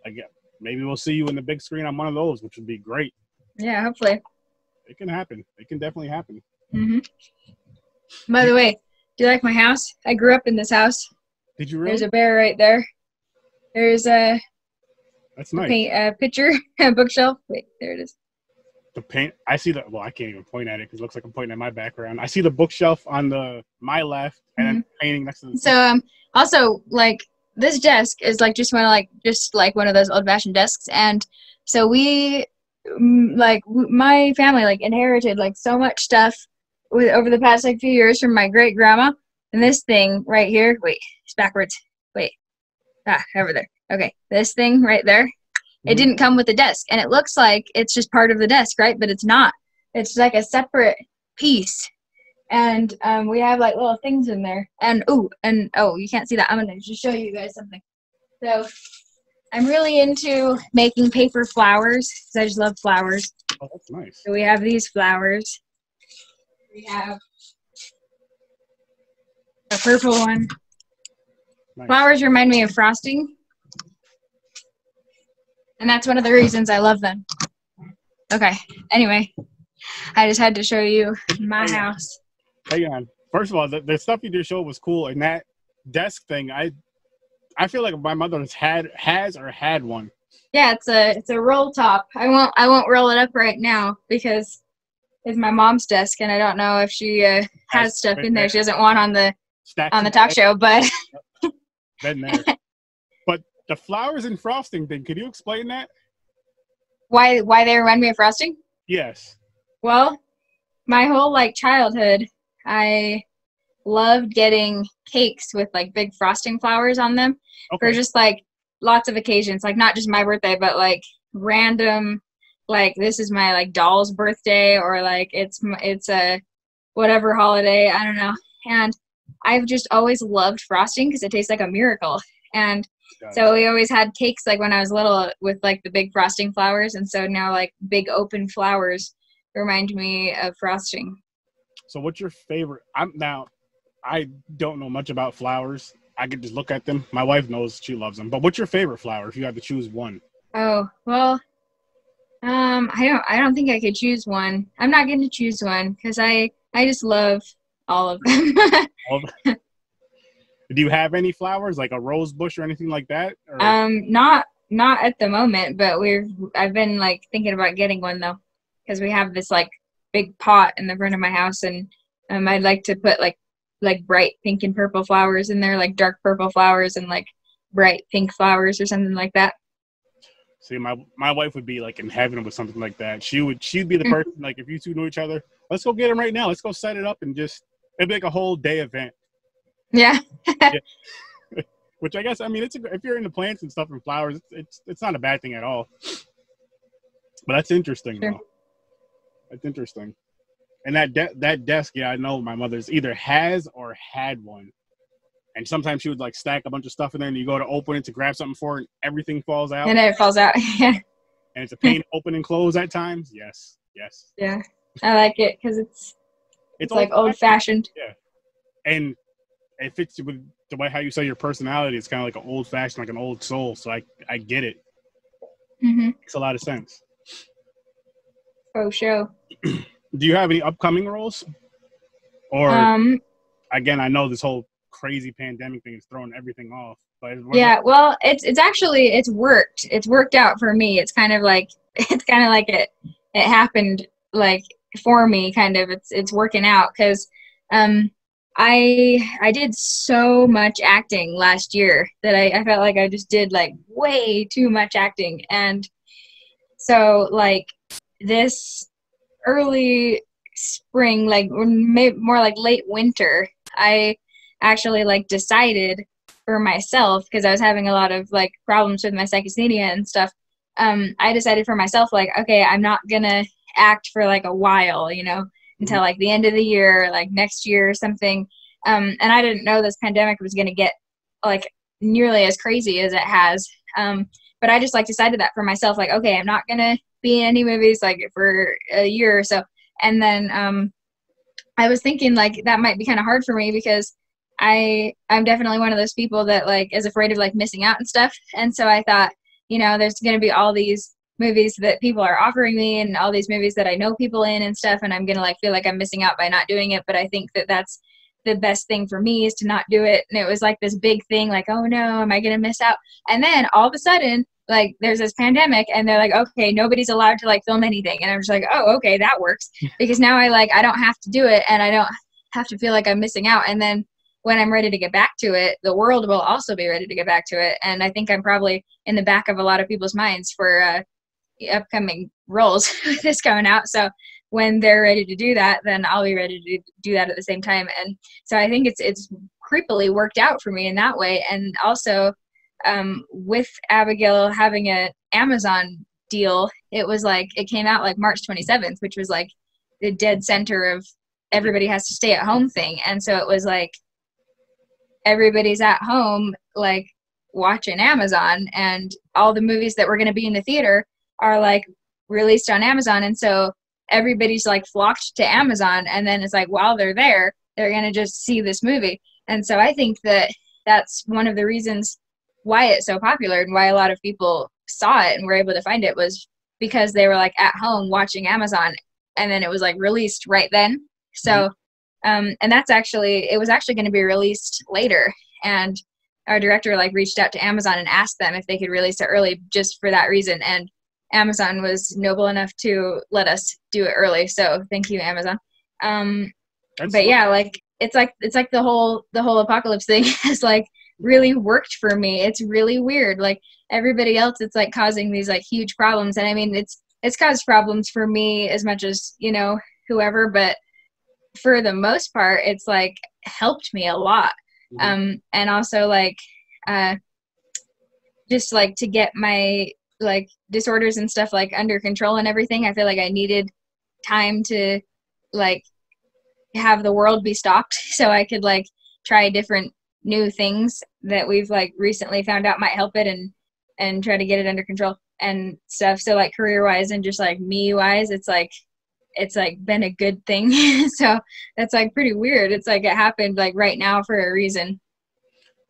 I guess maybe we'll see you in the big screen on one of those, which would be great. Yeah, hopefully. It can happen. It can definitely happen. Mm-hmm. By the way, do you like my house? I grew up in this house. Did you really? There's a bear right there. There's a. That's nice. A, a picture, a bookshelf. Wait, there it is. The paint. I see the. Well, I can't even point at it because it looks like I'm pointing at my background. I see the bookshelf on the my left, and mm-hmm. then painting next to. The so um, also like this desk is like just one of like just like one of those old fashioned desks, and so we. Like my family like inherited like so much stuff with over the past like few years from my great grandma, and this thing right here, wait, it's backwards, wait, ah, over there, okay, this thing right there, it mm-hmm. didn't come with the desk, and it looks like it's just part of the desk, right? But it's not, it's like a separate piece, and um, we have like little things in there, and oh, and oh, you can't see that, I'm gonna just show you guys something. So I'm really into making paper flowers because I just love flowers. Oh, that's nice. So we have these flowers. We have a purple one. Nice. Flowers remind me of frosting. And that's one of the reasons I love them. Okay. Anyway, I just had to show you my Hang house. On. Hang on. First of all, the, the stuff you did show was cool. And that desk thing, I... I feel like my mother has had has or had one. Yeah, it's a it's a roll top. I won't I won't roll it up right now because it's my mom's desk, and I don't know if she uh, has stuff in there. She doesn't want on the Stacks on the talk show, but been there. But the flowers and frosting thing. Could you explain that? Why why they remind me of frosting? Yes. Well, my whole like childhood, I loved getting cakes with like big frosting flowers on them okay. for just like lots of occasions, like not just my birthday, but like random, like this is my like doll's birthday, or like it's it's a whatever holiday, I don't know. And I've just always loved frosting because it tastes like a miracle, and so we always had cakes like when I was little with like the big frosting flowers, and so now like big open flowers remind me of frosting. So what's your favorite? I'm now I don't know much about flowers. I could just look at them. My wife knows, she loves them. But what's your favorite flower if you had to choose one? Oh, well, um, I don't I don't think I could choose one. I'm not going to choose one because I, I just love all of them. all of them. Do you have any flowers, like a rose bush or anything like that? Or? Um, not not at the moment, but we're I've been like thinking about getting one though, because we have this like big pot in the front of my house, and um, I'd like to put like like bright pink and purple flowers in there, like dark purple flowers and like bright pink flowers or something like that. See, my my wife would be like in heaven with something like that. She would she'd be the person like if you two knew each other, let's go get them right now. Let's go set it up and just it'd be like a whole day event. Yeah. yeah. Which I guess I mean it's a, if you're into plants and stuff and flowers, it's it's, it's not a bad thing at all. But that's interesting sure. though. That's interesting. And that de that desk, yeah, I know my mother's either has or had one. And sometimes she would, like, stack a bunch of stuff in there, and you go to open it to grab something for it, and everything falls out. And it falls out, yeah. And it's a pain to open and close at times. Yes, yes. Yeah, I like it because it's, it's, it's, like, old-fashioned. Yeah. And it fits with the way how you say your personality. It's kind of like an old-fashioned, like an old soul. So I, I get it. Mm-hmm. Makes a lot of sense. Oh, sure. Do you have any upcoming roles? Or, um, again, I know this whole crazy pandemic thing is throwing everything off. But yeah, well, it's it's actually, it's worked. It's worked out for me. It's kind of like, it's kind of like it it happened, like, for me, kind of. It's it's working out because um, I, I did so much acting last year that I, I felt like I just did, like, way too much acting. And so, like, this... early spring, like maybe more like late winter, I actually like decided for myself, because I was having a lot of like problems with my psychasthenia and stuff, um I decided for myself, like, okay, I'm not gonna act for like a while, you know, until like the end of the year, like next year or something. Um, and I didn't know this pandemic was going to get like nearly as crazy as it has. Um, but I just like decided that for myself, like, okay, I'm not going to be in any movies like for a year or so. And then, um, I was thinking like that might be kind of hard for me because I, I'm definitely one of those people that like is afraid of like missing out and stuff. And so I thought, you know, there's going to be all these movies that people are offering me and all these movies that I know people in and stuff. And I'm going to like feel like I'm missing out by not doing it. But I think that that's the best thing for me is to not do it. And it was like this big thing, like, oh no, am I going to miss out? And then all of a sudden, like there's this pandemic and they're like, okay, nobody's allowed to like film anything. And I'm just like, oh, okay, that works. Because now I like, I don't have to do it and I don't have to feel like I'm missing out. And then when I'm ready to get back to it, the world will also be ready to get back to it. And I think I'm probably in the back of a lot of people's minds for uh, upcoming roles with this coming out. So when they're ready to do that, then I'll be ready to do that at the same time. And so I think it's it's creepily worked out for me in that way. And also um, with Abigail having an Amazon deal, it was like, it came out like March twenty-seventh, which was like the dead center of everybody has to stay at home thing. And so it was like, everybody's at home, like watching Amazon, and all the movies that were going to be in the theater are like released on Amazon. And so everybody's like flocked to Amazon. And then it's like, while they're there, they're going to just see this movie. And so I think that that's one of the reasons why it's so popular and why a lot of people saw it and were able to find it was because they were like at home watching Amazon. And then it was like released right then. So mm-hmm. Um, and that's actually, it was actually going to be released later. And our director like reached out to Amazon and asked them if they could release it early just for that reason. And Amazon was noble enough to let us do it early. So thank you, Amazon. Um, but yeah, like, it's like, it's like the whole, the whole apocalypse thing has like really worked for me. It's really weird. Like everybody else, it's like causing these like huge problems. And I mean, it's, it's caused problems for me as much as, you know, whoever, but for the most part, it's like helped me a lot. Um, and also like, uh, just like to get my like disorders and stuff like under control and everything. I feel like I needed time to like have the world be stopped so I could like try different new things that we've like recently found out might help it and, and try to get it under control and stuff. So like career wise and just like me wise, it's like, it's like been a good thing. So that's like pretty weird. It's like it happened like right now for a reason.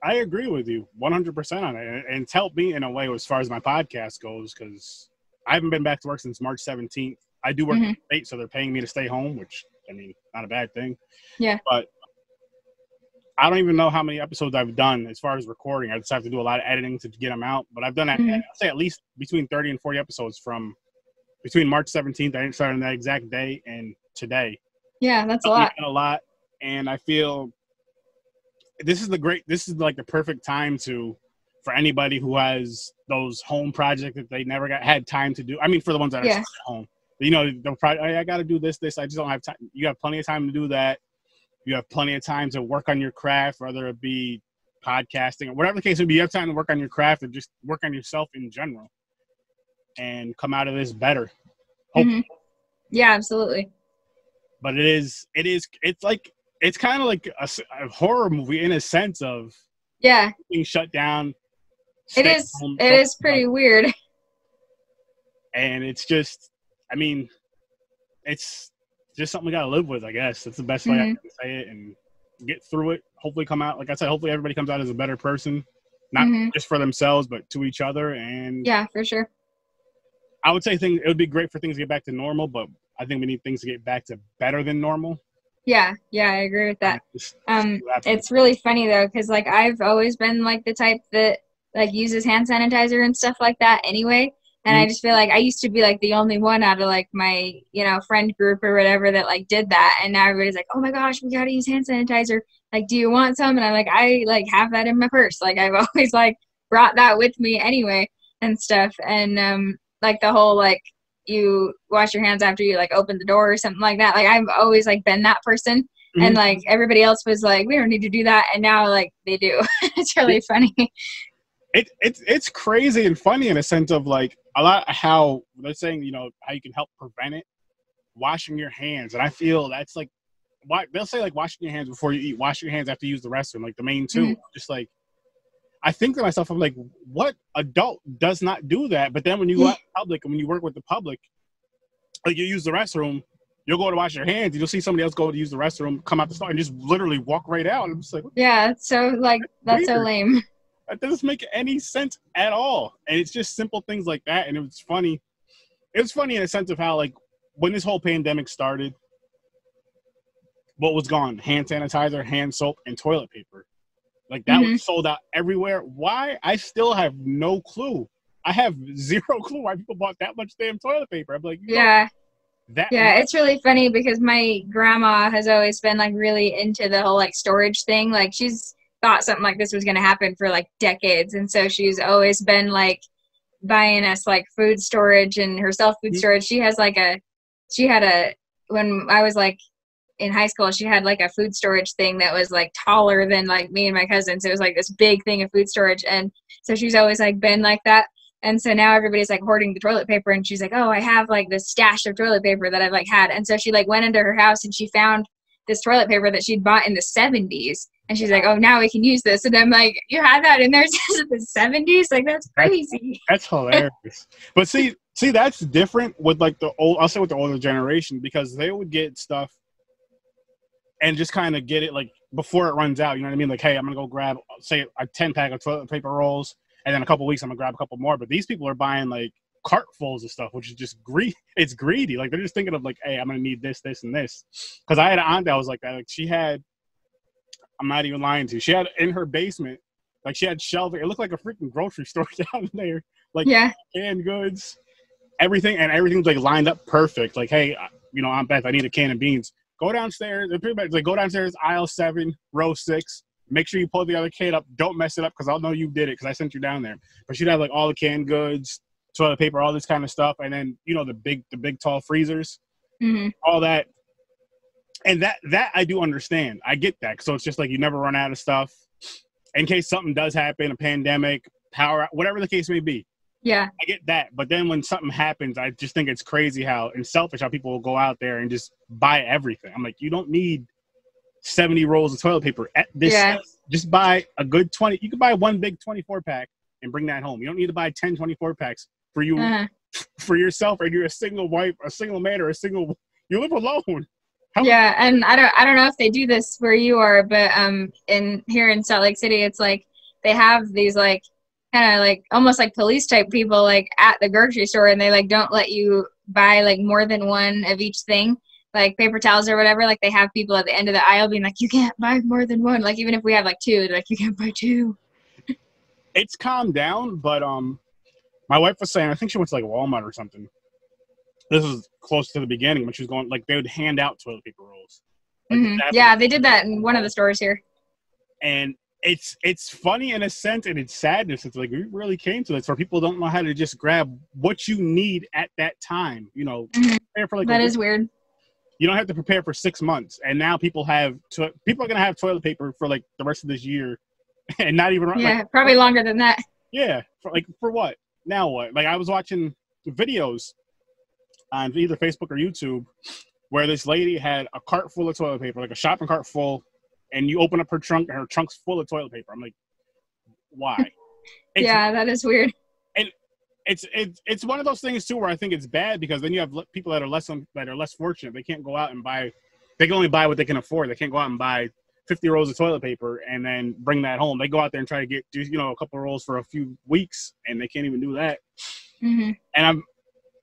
I agree with you one hundred percent on it. And it's helped me in a way as far as my podcast goes, because I haven't been back to work since March seventeenth. I do work mm-hmm. in the state, so they're paying me to stay home, which, I mean, not a bad thing. Yeah. But I don't even know how many episodes I've done as far as recording. I just have to do a lot of editing to get them out. But I've done, mm-hmm. I'd say at least between thirty and forty episodes from between March seventeenth, I didn't start on that exact day, and today. Yeah, that's a lot. A lot, and I feel this is the great, this is like the perfect time to, for anybody who has those home projects that they never got had time to do. I mean, for the ones that yeah. are at home, you know, they'll probably, hey, I got to do this, this, I just don't have time. You have plenty of time to do that. You have plenty of time to work on your craft, whether it be podcasting or whatever the case would be. You have time to work on your craft and just work on yourself in general, and come out of this better. Mm-hmm. Yeah, absolutely. But it is, it is, it's like, it's kind of like a, a horror movie in a sense of yeah being shut down. It is, home, it is pretty up. Weird. And it's just, I mean, it's just something we got to live with, I guess. That's the best mm-hmm. way I can say it, and get through it. Hopefully come out, like I said, hopefully everybody comes out as a better person, not mm-hmm. just for themselves, but to each other. And yeah, for sure. I would say things, it would be great for things to get back to normal, but I think we need things to get back to better than normal. Yeah. Yeah. I agree with that. Um, it's really funny though, cause like I've always been like the type that like uses hand sanitizer and stuff like that anyway. And mm-hmm. I just feel like I used to be like the only one out of like my, you know, friend group or whatever that like did that. And now everybody's like, oh my gosh, we got to use hand sanitizer. Like, do you want some? And I'm like, I like have that in my purse. Like I've always like brought that with me anyway and stuff. And, um, like the whole, like you wash your hands after you like open the door or something like that. Like I've always like been that person mm-hmm. and like everybody else was like, we don't need to do that. And now like they do. It's really it, funny. It, it's, it's crazy and funny in a sense of like a lot of how they're saying, you know, how you can help prevent it washing your hands. And I feel that's like, why they'll say like washing your hands before you eat, wash your hands after you use the restroom, like the main two. Mm-hmm. Just like, I think to myself, I'm like, what adult does not do that? But then when you go out in public and when you work with the public, like you use the restroom, you'll go to wash your hands, and you'll see somebody else go to use the restroom, come out the store, and just literally walk right out. I'm just like, yeah, so like that's, that's so lame. That doesn't make any sense at all. And it's just simple things like that. And it was funny. It was funny in a sense of how, like, when this whole pandemic started, what was gone? Hand sanitizer, hand soap, and toilet paper. Like, that mm-hmm. was sold out everywhere. Why? I still have no clue. I have zero clue why people bought that much damn toilet paper. I'm like, you yeah. That yeah, it's really funny because my grandma has always been, like, really into the whole, like, storage thing. Like, she's thought something like this was going to happen for, like, decades. And so she's always been, like, buying us, like, food storage and herself food mm-hmm. storage. She has, like, a – she had a – when I was, like, in high school, she had like a food storage thing that was like taller than like me and my cousins. It was like this big thing of food storage. And so she's always like been like that. And so now everybody's like hoarding the toilet paper. And she's like, oh, I have like this stash of toilet paper that I've like had. And so she like went into her house and she found this toilet paper that she'd bought in the seventies. And she's like, oh, now we can use this. And I'm like, you had that in there since the seventies? Like, that's crazy. That's, that's hilarious. But see, see, that's different with like the old, I'll say with the older generation, because they would get stuff and just kind of get it, like, before it runs out, you know what I mean? Like, hey, I'm going to go grab, say, a ten-pack of toilet paper rolls, and then a couple weeks I'm going to grab a couple more. But these people are buying, like, cartfuls of stuff, which is just greedy. It's greedy. Like, they're just thinking of, like, hey, I'm going to need this, this, and this. Because I had an aunt that was like that. Like, she had, I'm not even lying to you, she had in her basement, like, she had shelving. It looked like a freaking grocery store down there. Like, yeah. Canned goods, everything, and everything's, like, lined up perfect. Like, hey, you know, Aunt Beth, I need a can of beans. Go downstairs, like go downstairs, aisle seven, row six. Make sure you pull the other can up. Don't mess it up because I'll know you did it because I sent you down there. But she'd have like all the canned goods, toilet paper, all this kind of stuff, and then you know the big, the big tall freezers, mm-hmm. all that. And that that I do understand. I get that. So it's just like you never run out of stuff in case something does happen, a pandemic, power, whatever the case may be. Yeah, I get that. But then when something happens, I just think it's crazy how and selfish how people will go out there and just buy everything. I'm like, you don't need seventy rolls of toilet paper at this. Yeah. Just buy a good twenty. You can buy one big twenty-four pack and bring that home. You don't need to buy ten twenty-four packs for you uh-huh. for yourself, or you're a single wife, a single man, or a single. You live alone. How yeah, and I don't I don't know if they do this where you are, but um, in here in Salt Lake City, it's like they have these like. Kind of like almost like police type people like at the grocery store, and they like don't let you buy like more than one of each thing, like paper towels or whatever. Like they have people at the end of the aisle being like, you can't buy more than one. Like even if we have like two, they're like, you can't buy two. It's calmed down, but um, my wife was saying, I think she went to like Walmart or something. This was close to the beginning when she was going, like they would hand out toilet paper rolls. Like, mm-hmm. Yeah, they did that in one of the stores here. And It's it's funny in a sense, and it's sadness. It's like we really came to this where people don't know how to just grab what you need at that time. You know, mm-hmm. prepare for like that is weird. You don't have to prepare for six months, and now people have to, people are gonna have toilet paper for like the rest of this year, and not even yeah, like, probably longer than that. Yeah, for, like for what? Now what? Like I was watching videos on either Facebook or YouTube where this lady had a cart full of toilet paper, like a shopping cart full. And you open up her trunk, and her trunk's full of toilet paper. I'm like, why? It's, yeah, that is weird. And it's it's it's one of those things too where I think it's bad because then you have people that are less that are less fortunate. They can't go out and buy. They can only buy what they can afford. They can't go out and buy fifty rolls of toilet paper and then bring that home. They go out there and try to get you know a couple of rolls for a few weeks, and they can't even do that. Mm-hmm. And I'm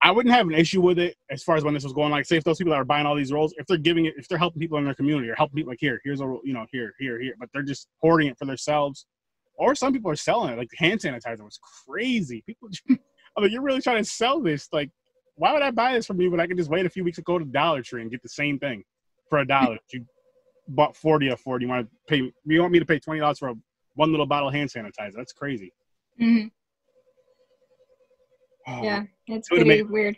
I wouldn't have an issue with it as far as when this was going. Like, say if those people that are buying all these rolls, if they're giving it, if they're helping people in their community or helping people like here, here's a, you know, here, here, here, but they're just hoarding it for themselves. Or some people are selling it. Like hand sanitizer was crazy. People, I mean, you're really trying to sell this. Like, why would I buy this from you when I can just wait a few weeks and go to Dollar Tree and get the same thing for a dollar? You bought forty of forty. You want to pay? You want me to pay twenty dollars for a, one little bottle of hand sanitizer? That's crazy. Mm-hmm. Oh, yeah, it's pretty made, weird.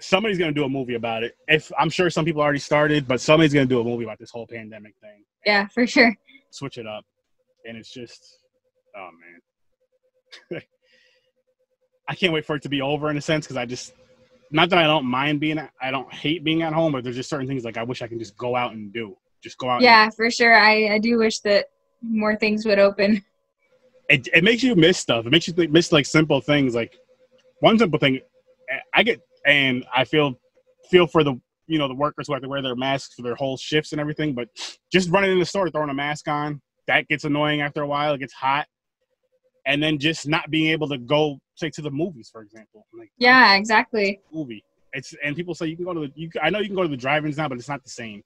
Somebody's going to do a movie about it. If I'm sure some people already started, but somebody's going to do a movie about this whole pandemic thing. Yeah, for sure. Switch it up. And it's just, oh, man. I can't wait for it to be over in a sense because I just, not that I don't mind being, at, I don't hate being at home, but there's just certain things like I wish I can just go out and do. Just go out. Yeah, and for sure. I, I do wish that more things would open. It, it makes you miss stuff. It makes you miss like simple things. Like one simple thing I get, and I feel, feel for the, you know, the workers who have to wear their masks for their whole shifts and everything, but just running in the store, throwing a mask on, that gets annoying after a while. It gets hot. And then just not being able to go, say, to the movies, for example. Like, yeah, exactly. Movie. It's, and people say you can go to the, you, I know you can go to the drive-ins now, but it's not the same.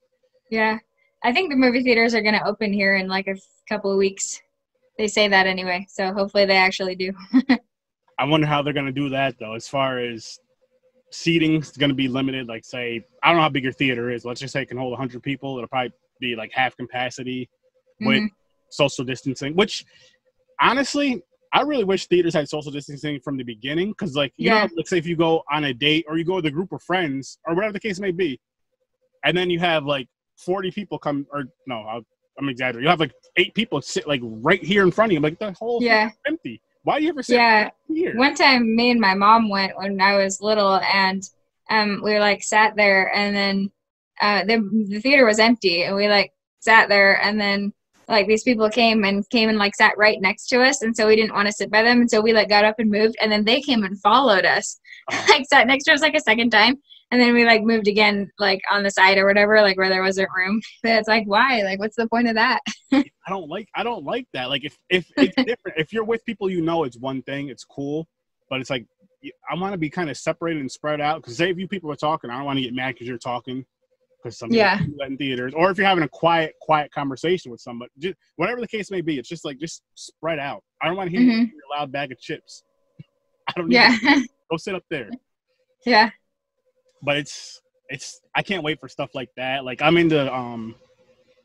Yeah. I think the movie theaters are going to open here in like a couple of weeks. They say that anyway. So hopefully they actually do. I wonder how they're going to do that, though, as far as seating is going to be limited. Like, say, I don't know how big your theater is. Let's just say it can hold one hundred people. It'll probably be like half capacity with mm-hmm. social distancing, which... Honestly, I really wish theaters had social distancing from the beginning, because, like, you yeah. know, let's say if you go on a date or you go with a group of friends or whatever the case may be, and then you have, like, forty people come – or, no, I'll, I'm exaggerating. You have, like, eight people sit, like, right here in front of you. Like, the whole yeah. thing is empty. Why do you ever sit yeah. here? One time, me and my mom went when I was little, and um, we, like, sat there, and then uh, the, the theater was empty, and we, like, sat there, and then – like these people came and came and like sat right next to us, and so we didn't want to sit by them, and so we like got up and moved, and then they came and followed us, like sat next to us like a second time, and then we like moved again like on the side or whatever, like where there wasn't room. But it's like, why? Like, what's the point of that? I don't like I don't like that. Like if if it's different, if you're with people you know, it's one thing, it's cool, but it's like I want to be kind of separated and spread out, because say if you people are talking, I don't want to get mad because you're talking. Yeah. In theaters, or if you're having a quiet, quiet conversation with somebody, just, whatever the case may be, it's just like just spread out. I don't want to hear mm-hmm. your loud bag of chips. I don't. Need yeah. to, go sit up there. Yeah. But it's it's I can't wait for stuff like that. Like I'm into um,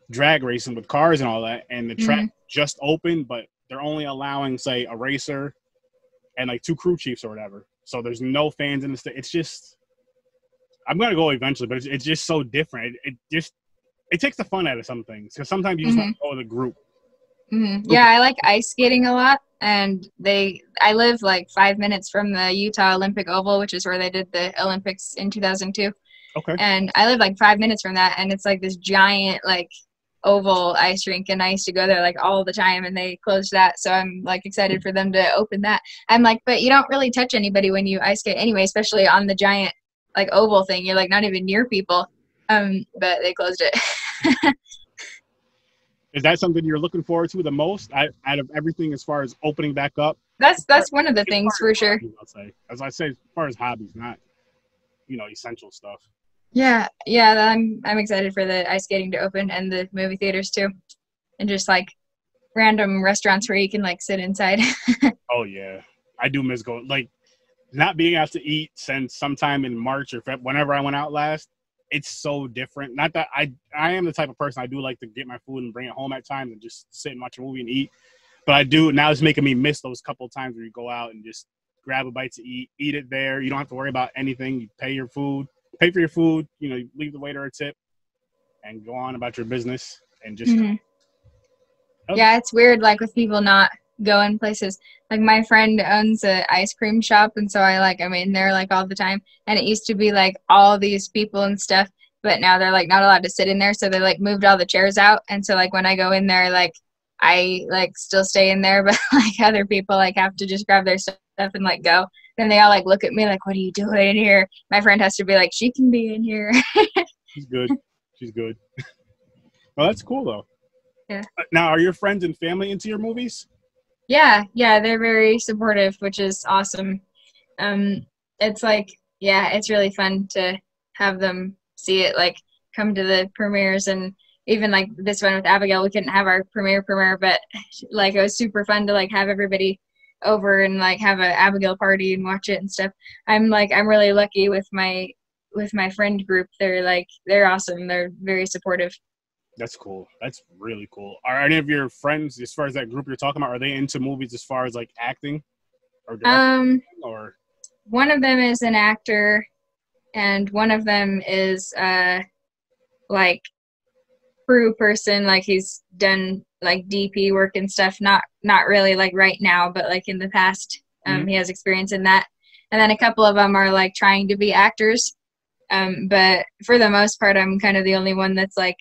drag racing with cars and all that, and the track mm-hmm. just opened, but they're only allowing say a racer and like two crew chiefs or whatever. So there's no fans in the state. It's just. I'm going to go eventually, but it's, it's just so different. It, it just, it takes the fun out of some things. Cause sometimes you just mm-hmm. want to go with a group. Mm-hmm. Yeah. I like ice skating a lot, and they, I live like five minutes from the Utah Olympic Oval, which is where they did the Olympics in two thousand two. Okay. And I live like five minutes from that. And it's like this giant, like oval ice rink. And I used to go there like all the time, and they closed that. So I'm like excited mm-hmm. for them to open that. I'm like, but you don't really touch anybody when you ice skate anyway, especially on the giant, like oval thing. You're like not even near people, um but they closed it. Is that something you're looking forward to the most I, out of everything as far as opening back up? That's that's one of the things for sure. I'll say, as I say, as far as hobbies, not you know essential stuff. Yeah, yeah, I'm I'm excited for the ice skating to open, and the movie theaters too, and just like random restaurants where you can like sit inside. Oh yeah, I do miss going like not being out to eat since sometime in March or February, whenever I went out last. It's so different. Not that I, I am the type of person, I do like to get my food and bring it home at times and just sit and watch a movie and eat. But I do, now it's making me miss those couple of times where you go out and just grab a bite to eat, eat it there. You don't have to worry about anything. You pay your food, pay for your food, you know, you leave the waiter a tip and go on about your business and just. Mm-hmm. Okay. Yeah. It's weird. Like with people not going places. Like my friend owns an ice cream shop, and so I like I'm in there like all the time, and it used to be like all these people and stuff, but now they're like not allowed to sit in there, so they like moved all the chairs out, and so like when I go in there, like I like still stay in there, but like other people like have to just grab their stuff and like go. Then they all like look at me like, what are you doing in here? My friend has to be like, she can be in here. She's good. She's good. Well, that's cool though. Yeah. Now, are your friends and family into your movies? Yeah, yeah, they're very supportive, which is awesome. Um, it's like, yeah, it's really fun to have them see it, like come to the premieres, and even like this one with Abigail, we couldn't have our premiere premiere, but like it was super fun to like have everybody over and like have an Abigail party and watch it and stuff. I'm like, I'm really lucky with my with my friend group. They're like, they're awesome. They're very supportive. That's cool. That's really cool. Are any of your friends, as far as that group you're talking about, are they into movies as far as like acting or directing? Um, or one of them is an actor, and one of them is uh like crew person. Like he's done like D P work and stuff. Not not really like right now, but like in the past, um, mm-hmm. he has experience in that. And then a couple of them are like trying to be actors. Um, but for the most part, I'm kind of the only one that's like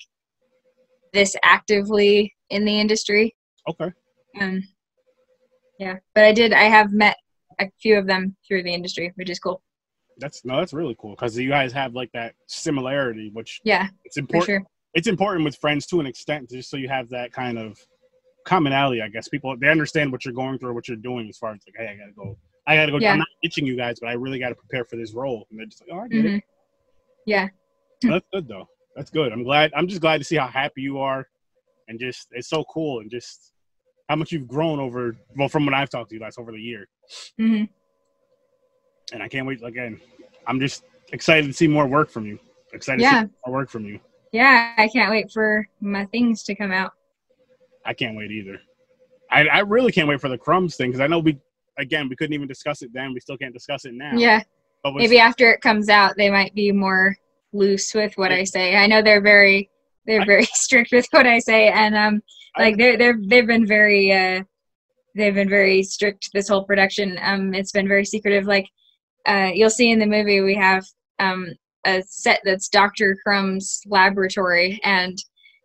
this actively in the industry. Okay. Um, yeah, but I did, I have met a few of them through the industry, which is cool. That's no, that's really cool. 'Cause you guys have like that similarity, which yeah, it's important. For sure. It's important with friends to an extent, just so you have that kind of commonality, I guess. People, they understand what you're going through, what you're doing, as far as like, hey, I gotta go, I gotta go. Yeah. I'm not itching you guys, but I really gotta prepare for this role. And they're just like, oh, I get mm-hmm. it. Yeah. Well, that's good though. That's good. I'm glad. I'm just glad to see how happy you are, and just it's so cool, and just how much you've grown over. Well, from when I've talked to you guys over the year. Mm-hmm. And I can't wait. Again, I'm just excited to see more work from you. Excited yeah. to see more work from you. Yeah, I can't wait for my things to come out. I can't wait either. I, I really can't wait for the Crumbs thing, because I know we, again, we couldn't even discuss it then. We still can't discuss it now. Yeah. But maybe after it comes out, they might be more loose with what I say. I know they're very, they're I, very strict with what I say, and um, like they they're they've been very uh, they've been very strict this whole production. Um, it's been very secretive. Like, uh, you'll see in the movie we have um. a set that's Doctor Crumb's laboratory, and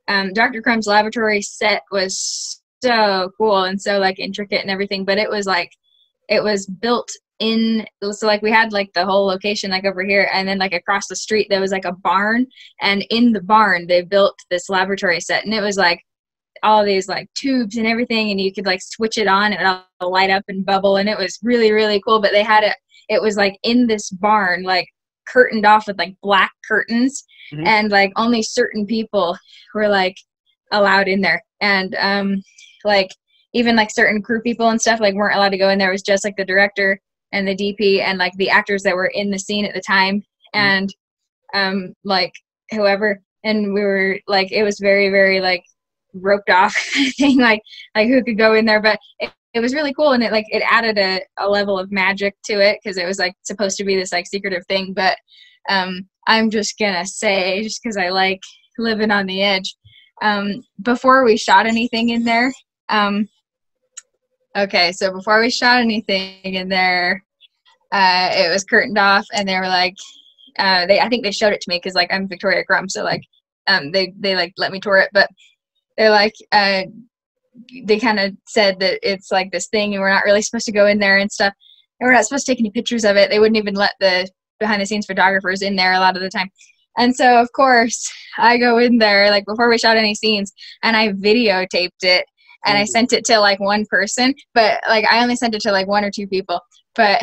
um, Doctor Crumb's laboratory set was so cool and so like intricate and everything, but it was like, it was built in, so like we had like the whole location like over here, and then like across the street there was like a barn, and in the barn they built this laboratory set, and it was like all these like tubes and everything, and you could like switch it on and it all light up and bubble, and it was really, really cool. But they had it, it was like in this barn, like curtained off with like black curtains, mm-hmm. and like only certain people were like allowed in there, and um like even like certain crew people and stuff like weren't allowed to go in there. It was just like the director and the D P and like the actors that were in the scene at the time, mm-hmm. and um like whoever, and we were like, it was very, very like roped off thing, like like who could go in there, but it, it was really cool, and it like it added a, a level of magic to it, because it was like supposed to be this like secretive thing. But um, I'm just gonna say, just because I like living on the edge, um, before we shot anything in there, um, okay, so before we shot anything in there, uh, it was curtained off, and they were like, uh, they I think they showed it to me, because like I'm Victoria Crumb, so like um, they they like let me tour it, but they're like. Uh, they kind of said that it's like this thing and we're not really supposed to go in there and stuff, and we're not supposed to take any pictures of it. They wouldn't even let the behind the scenes photographers in there a lot of the time. And so of course I go in there like before we shot any scenes, and I videotaped it, and I sent it to like one person, but like I only sent it to like one or two people, but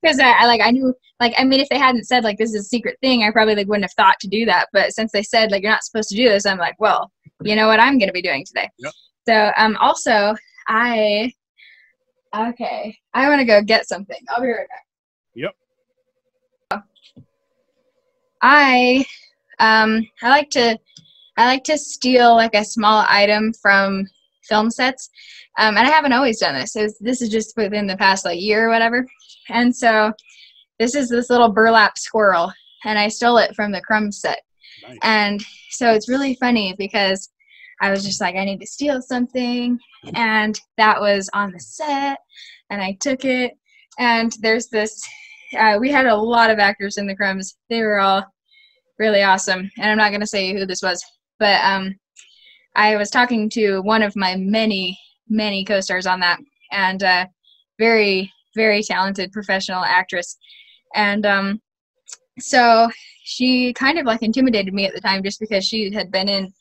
because I, I like I knew like I mean if they hadn't said like this is a secret thing, I probably like wouldn't have thought to do that, but since they said like you're not supposed to do this, I'm like, well, you know what I'm going to be doing today. Yep. So um, also I, okay, I want to go get something. I'll be right back. Yep. I, um, I like to, I like to steal like a small item from film sets. Um, and I haven't always done this. So this is just within the past like year or whatever. And so this is this little burlap squirrel, and I stole it from the Crumb set. Nice. And so it's really funny because I was just like, I need to steal something, and that was on the set, and I took it, and there's this, uh, we had a lot of actors in the Crumbs. They were all really awesome, and I'm not going to say who this was, but um, I was talking to one of my many, many co-stars on that, and a very, very talented professional actress, and um, so she kind of like intimidated me at the time, just because she had been in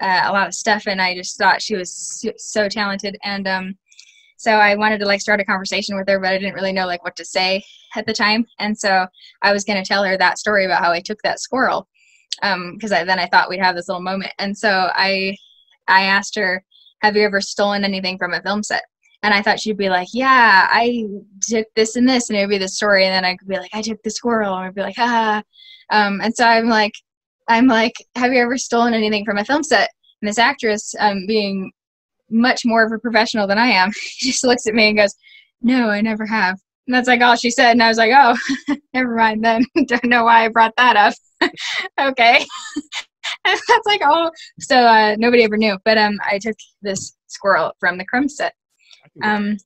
uh, a lot of stuff, and I just thought she was so talented, and um, so I wanted to like start a conversation with her, but I didn't really know like what to say at the time, and so I was going to tell her that story about how I took that squirrel, because um, then I thought we'd have this little moment, and so I I asked her, have you ever stolen anything from a film set? And I thought she'd be like, yeah, I took this and this, and it would be the story. And then I could be like, I took the squirrel. And I'd be like, ah. Um, and so I'm like, I'm like, have you ever stolen anything from a film set? And this actress, um, being much more of a professional than I am, just looks at me and goes, no, I never have. And that's like all she said. And I was like, oh, never mind then. Don't know why I brought that up. Okay. And that's like, oh, so uh, nobody ever knew. But um, I took this squirrel from the Crumb set. Um,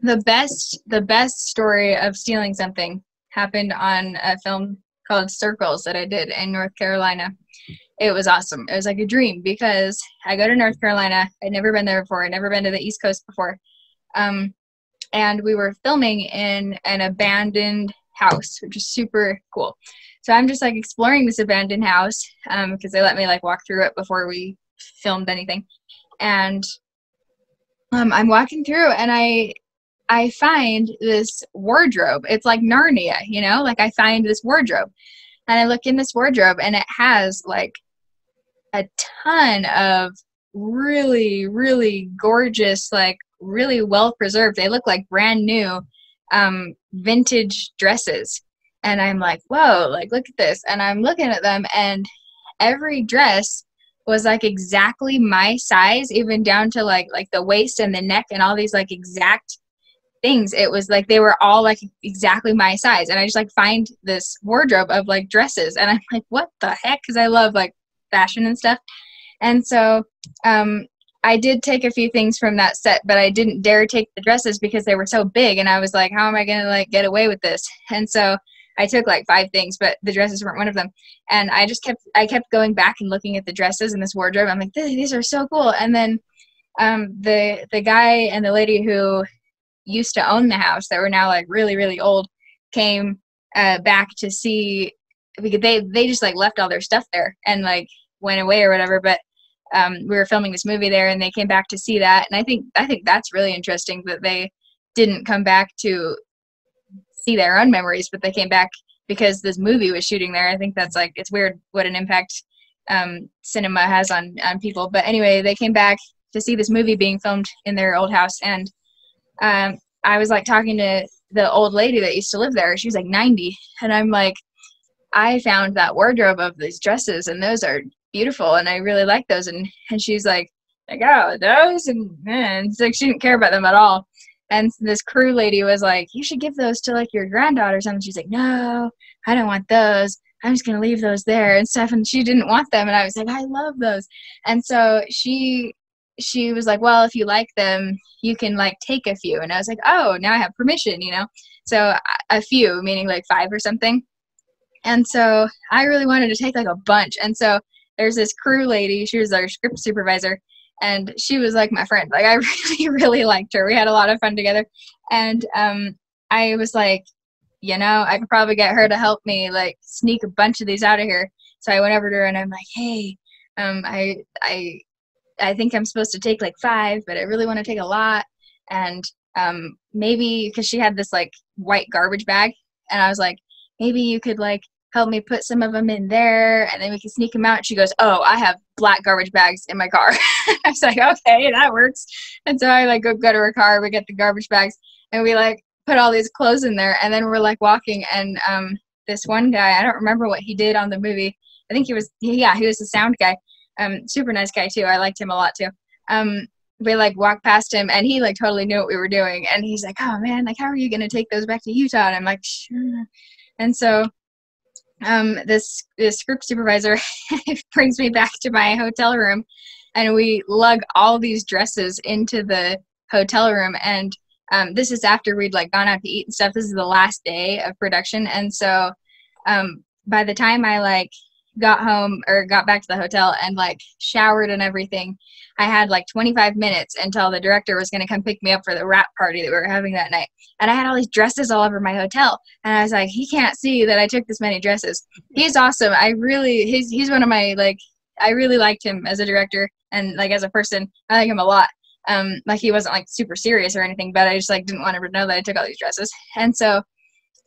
The best, the best story of stealing something happened on a film called Circles that I did in North Carolina. It was awesome. It was like a dream because I go to North Carolina. I'd never been there before. I'd never been to the East Coast before. Um, and we were filming in an abandoned house, which is super cool. So I'm just like exploring this abandoned house um, because they let me like walk through it before we filmed anything. And um, I'm walking through and I... I find this wardrobe. It's like Narnia, you know, like I find this wardrobe and I look in this wardrobe and it has like a ton of really, really gorgeous, like really well preserved. They look like brand new um, vintage dresses. And I'm like, whoa, like look at this. And I'm looking at them and every dress was like exactly my size, even down to like, like the waist and the neck and all these like exact things. It was like they were all like exactly my size, and I just like find this wardrobe of like dresses, and I'm like, what the heck, because I love like fashion and stuff. And so um I did take a few things from that set, but I didn't dare take the dresses because they were so big, and I was like, how am I gonna like get away with this? And so I took like five things, but the dresses weren't one of them. And I just kept I kept going back and looking at the dresses in this wardrobe. I'm like, these are so cool. And then um the the guy and the lady who used to own the house that were now like really, really old came uh, back to see, because they, they just like left all their stuff there and like went away or whatever. But um, we were filming this movie there and they came back to see that. And I think, I think that's really interesting that they didn't come back to see their own memories, but they came back because this movie was shooting there. I think that's like, it's weird what an impact um, cinema has on, on people. But anyway, they came back to see this movie being filmed in their old house. And Um, I was like talking to the old lady that used to live there. She was like ninety. And I'm like, I found that wardrobe of these dresses and those are beautiful. And I really like those. And, and she's like, like, oh, those. And, and it's like, she didn't care about them at all. And this crew lady was like, you should give those to like your granddaughter or something. She's like, no, I don't want those. I'm just going to leave those there and stuff. And she didn't want them. And I was like, I love those. And so she, she was like, well, if you like them, you can like take a few. And I was like, oh, now I have permission, you know? So a few, meaning like five or something. And so I really wanted to take like a bunch. And so there's this crew lady, she was our script supervisor, and she was like my friend. Like I really, really liked her. We had a lot of fun together. And um, I was like, you know, I could probably get her to help me like sneak a bunch of these out of here. So I went over to her and I'm like, hey, um, I, I, I think I'm supposed to take like five, but I really want to take a lot. And um, maybe, because she had this like white garbage bag, and I was like, maybe you could like help me put some of them in there and then we can sneak them out. And she goes, oh, I have black garbage bags in my car. I was like, okay, that works. And so I like go, go to her car, we get the garbage bags, and we like put all these clothes in there. And then we're like walking, and um, this one guy, I don't remember what he did on the movie. I think he was, yeah, he was the sound guy. Um, super nice guy too. I liked him a lot too. Um, we like walked past him and he like totally knew what we were doing. And he's like, oh man, like, how are you going to take those back to Utah? And I'm like, sure. And so, um, this, this script supervisor brings me back to my hotel room, and we lug all these dresses into the hotel room. And, um, this is after we'd like gone out to eat and stuff. This is the last day of production. And so, um, by the time I like got home or got back to the hotel and like showered and everything, I had like twenty-five minutes until the director was going to come pick me up for the wrap party that we were having that night. And I had all these dresses all over my hotel, and I was like, he can't see that I took this many dresses. He's awesome. I really, he's, he's one of my, like, I really liked him as a director and like as a person. I like him a lot. Um, like he wasn't like super serious or anything, but I just like didn't want him to know that I took all these dresses. And so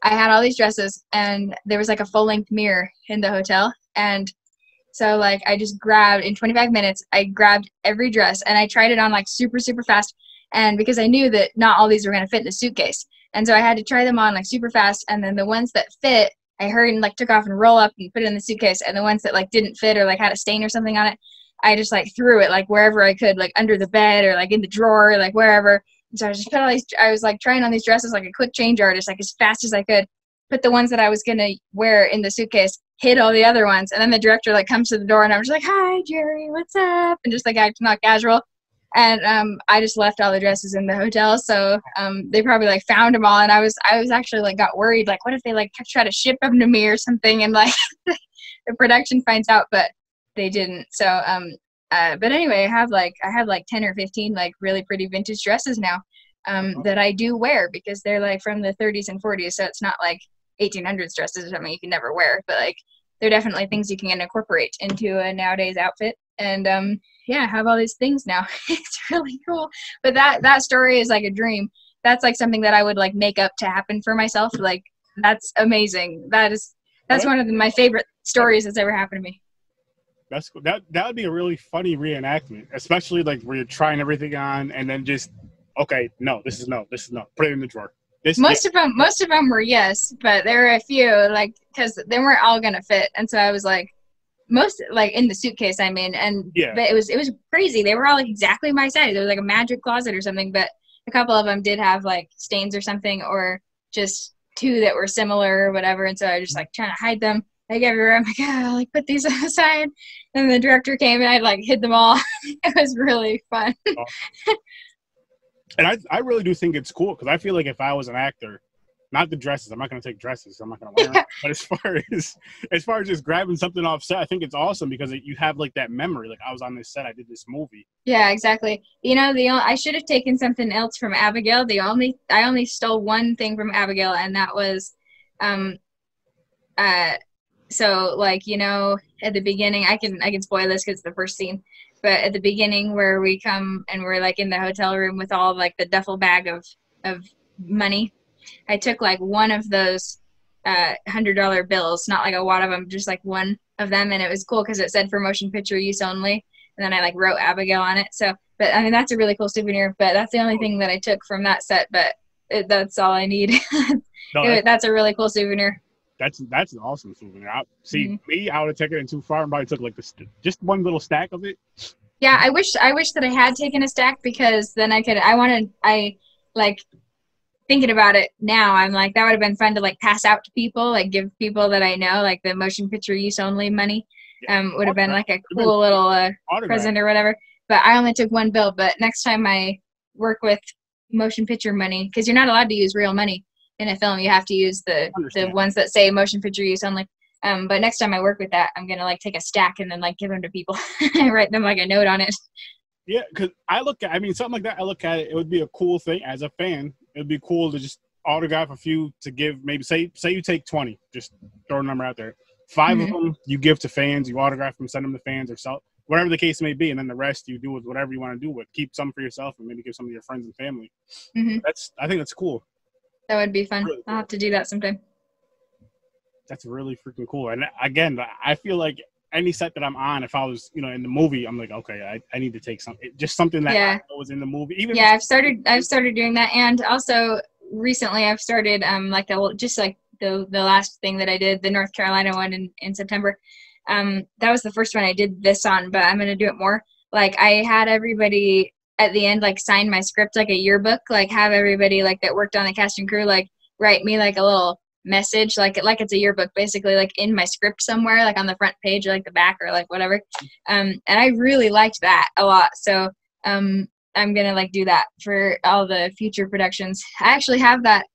I had all these dresses, and there was like a full length mirror in the hotel. And so like, I just grabbed in twenty-five minutes, I grabbed every dress, and I tried it on like super, super fast. And because I knew that not all these were going to fit in the suitcase. And so I had to try them on like super fast. And then the ones that fit, I hurried and like took off and roll up and put it in the suitcase. And the ones that like didn't fit or like had a stain or something on it, I just like threw it like wherever I could, like under the bed or like in the drawer, like wherever. And so I just put all these, I was like trying on these dresses like a quick change artist, like as fast as I could, put the ones that I was going to wear in the suitcase, hid all the other ones. And then the director like comes to the door, and I'm just like, hi, Jerry, what's up? And just like acting not casual. And um, I just left all the dresses in the hotel, so um, they probably like found them all. And I was, I was actually like got worried, like what if they like try to ship them to me or something, and like the production finds out, but they didn't. So, um, uh, but anyway, I have like I have like ten or fifteen like really pretty vintage dresses now um, that I do wear, because they're like from the thirties and forties, so it's not like eighteen hundreds dresses or something you can never wear, but like they're definitely things you can incorporate into a nowadays outfit. And um, yeah, I have all these things now. It's really cool. But that, that story is like a dream. That's like something that I would like make up to happen for myself. Like that's amazing. That is, that's one of the, my favorite stories that's ever happened to me. That's cool. That, that would be a really funny reenactment, especially like where you're trying everything on and then just, okay, no, this is no, this is no, put it in the drawer. This, most yeah. of them, most of them were yes, but there were a few like, cause they weren't all going to fit. And so I was like, most like in the suitcase, I mean, and yeah. but it was, it was crazy. They were all like exactly my size. It was like a magic closet or something, but a couple of them did have like stains or something, or just two that were similar or whatever. And so I was just like trying to hide them like everywhere. I'm like, oh, like put these aside. And the director came and I like hid them all. It was really fun. Oh. And I, I really do think it's cool, because I feel like if I was an actor, not the dresses, I'm not going to take dresses, I'm not going to wear them. But as far as, as far as just grabbing something off set, I think it's awesome, because you have like that memory. Like I was on this set, I did this movie. Yeah, exactly. You know, the only, I should have taken something else from Abigail. The only, I only stole one thing from Abigail, and that was, um, uh, so like, you know, at the beginning, I can, I can spoil this because it's the first scene. But at the beginning where we come and we're like in the hotel room with all like the duffel bag of, of money, I took like one of those uh, one hundred dollar bills, not like a wad of them, just like one of them. And it was cool because it said for motion picture use only. And then I like wrote Abigail on it. So, but I mean, that's a really cool souvenir, but that's the only thing that I took from that set, but it, that's all I need. No, anyway, that's a really cool souvenir. That's, that's an awesome souvenir. I, see, mm-hmm. me, I would have taken it too far and probably took like the, just one little stack of it. Yeah, I wish I wish that I had taken a stack, because then I could, I wanted, I like, thinking about it now, I'm like, that would have been fun to like pass out to people, like give people that I know, like the motion picture use only money um, would have been like a cool little uh, present or whatever. But I only took one bill, but next time I work with motion picture money, because you're not allowed to use real money in a film, you have to use the the ones that say motion picture use only. Um, but next time I work with that, I'm gonna like take a stack and then like give them to people. I write them like a note on it. Yeah, because I look at, I mean, something like that, I look at it, it would be a cool thing as a fan. It'd be cool to just autograph a few to give, maybe say say you take twenty, just throw a number out there. Five mm-hmm. of them you give to fans, you autograph them, send them to fans or sell, whatever the case may be, and then the rest you do with whatever you want to do with. Keep some for yourself and maybe give some to your friends and family. Mm-hmm. That's, I think that's cool. That would be fun. I'll have to do that sometime. That's really freaking cool. And again, I feel like any set that I'm on, if I was, you know, in the movie, I'm like, okay, I, I need to take something, just something that yeah. I was in the movie. Even yeah, I've started, I've started doing that. And also recently I've started, um, like the, just like the, the last thing that I did, the North Carolina one in, in September. Um, that was the first one I did this on, but I'm going to do it more. Like I had everybody at the end, like sign my script, like a yearbook, like have everybody like that worked on the cast and crew, like write me like a little message, like, like it's a yearbook basically, like in my script somewhere, like on the front page or like the back or like whatever. Um, and I really liked that a lot. So, um, I'm going to like do that for all the future productions. I actually have that.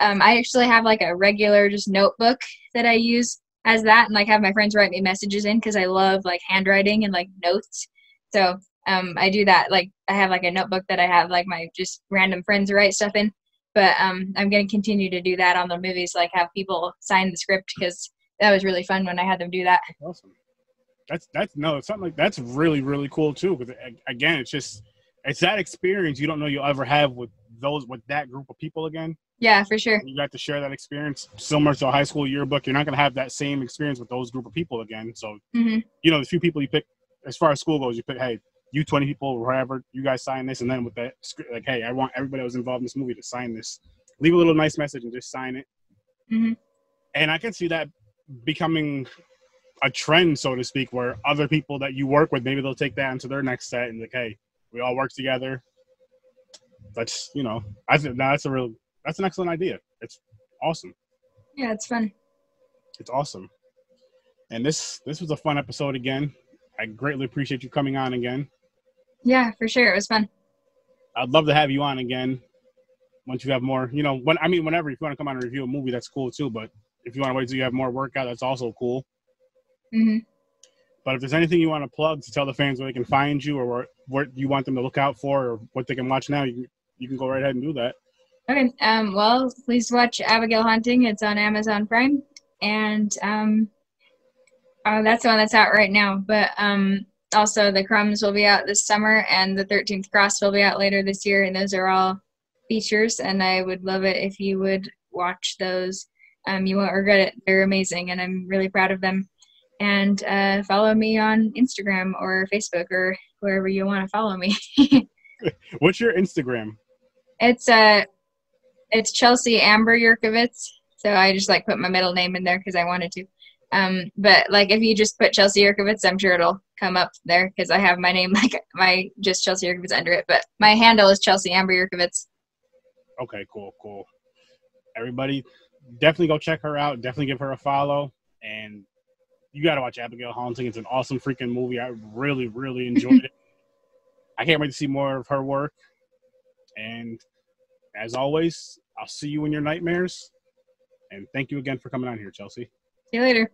Um, I actually have like a regular just notebook that I use as that, and like have my friends write me messages in, cause I love like handwriting and like notes. So, Um, I do that. Like I have like a notebook that I have like my just random friends write stuff in, but um, I'm going to continue to do that on the movies. Like have people sign the script, because that was really fun when I had them do that. That's awesome. That's, that's no, it's something like that's really, really cool too. Cause again, it's just, it's that experience you don't know you'll ever have with those, with that group of people again. Yeah, for sure. You got to share that experience similar to a high school yearbook. You're not going to have that same experience with those group of people again. So, mm-hmm. you know, the few people you pick as far as school goes, you pick, hey, you twenty people, wherever you guys sign this, and then with that script, like, hey, I want everybody that was involved in this movie to sign this. Leave a little nice message and just sign it. Mm-hmm. And I can see that becoming a trend, so to speak, where other people that you work with, maybe they'll take that into their next set and like, hey, we all work together. That's, you know, I think no, that's a real, that's an excellent idea. It's awesome. Yeah, it's fun. It's awesome. And this, this was a fun episode again. I greatly appreciate you coming on again. Yeah, for sure. It was fun. I'd love to have you on again once you have more, you know, when I mean, whenever, if you want to come on and review a movie, that's cool too. But if you want to wait till you have more work out, that's also cool. Mm-hmm. But if there's anything you want to plug to tell the fans where they can find you, or what you want them to look out for, or what they can watch now, you, you can go right ahead and do that. Okay. Um, well, please watch Abigail Haunting. It's on Amazon Prime. And um, oh, that's the one that's out right now. But um, also The Crumbs will be out this summer, and The thirteenth Cross will be out later this year. And those are all features. And I would love it if you would watch those. Um, you won't regret it. They're amazing, and I'm really proud of them. And uh, follow me on Instagram or Facebook or wherever you want to follow me. What's your Instagram? It's uh, it's Chelsea Amber Jurkiewicz. So I just like put my middle name in there because I wanted to. Um, but like if you just put Chelsea Jurkiewicz, I'm sure it'll come up there because I have my name, like my just Chelsea Jurkiewicz under it. But my handle is Chelsea Amber Jurkiewicz. Okay, cool, cool. Everybody, definitely go check her out. Definitely give her a follow. And you got to watch Abigail Haunting. It's an awesome freaking movie. I really, really enjoyed it. I can't wait to see more of her work. And as always, I'll see you in your nightmares. And thank you again for coming on here, Chelsea. See you later.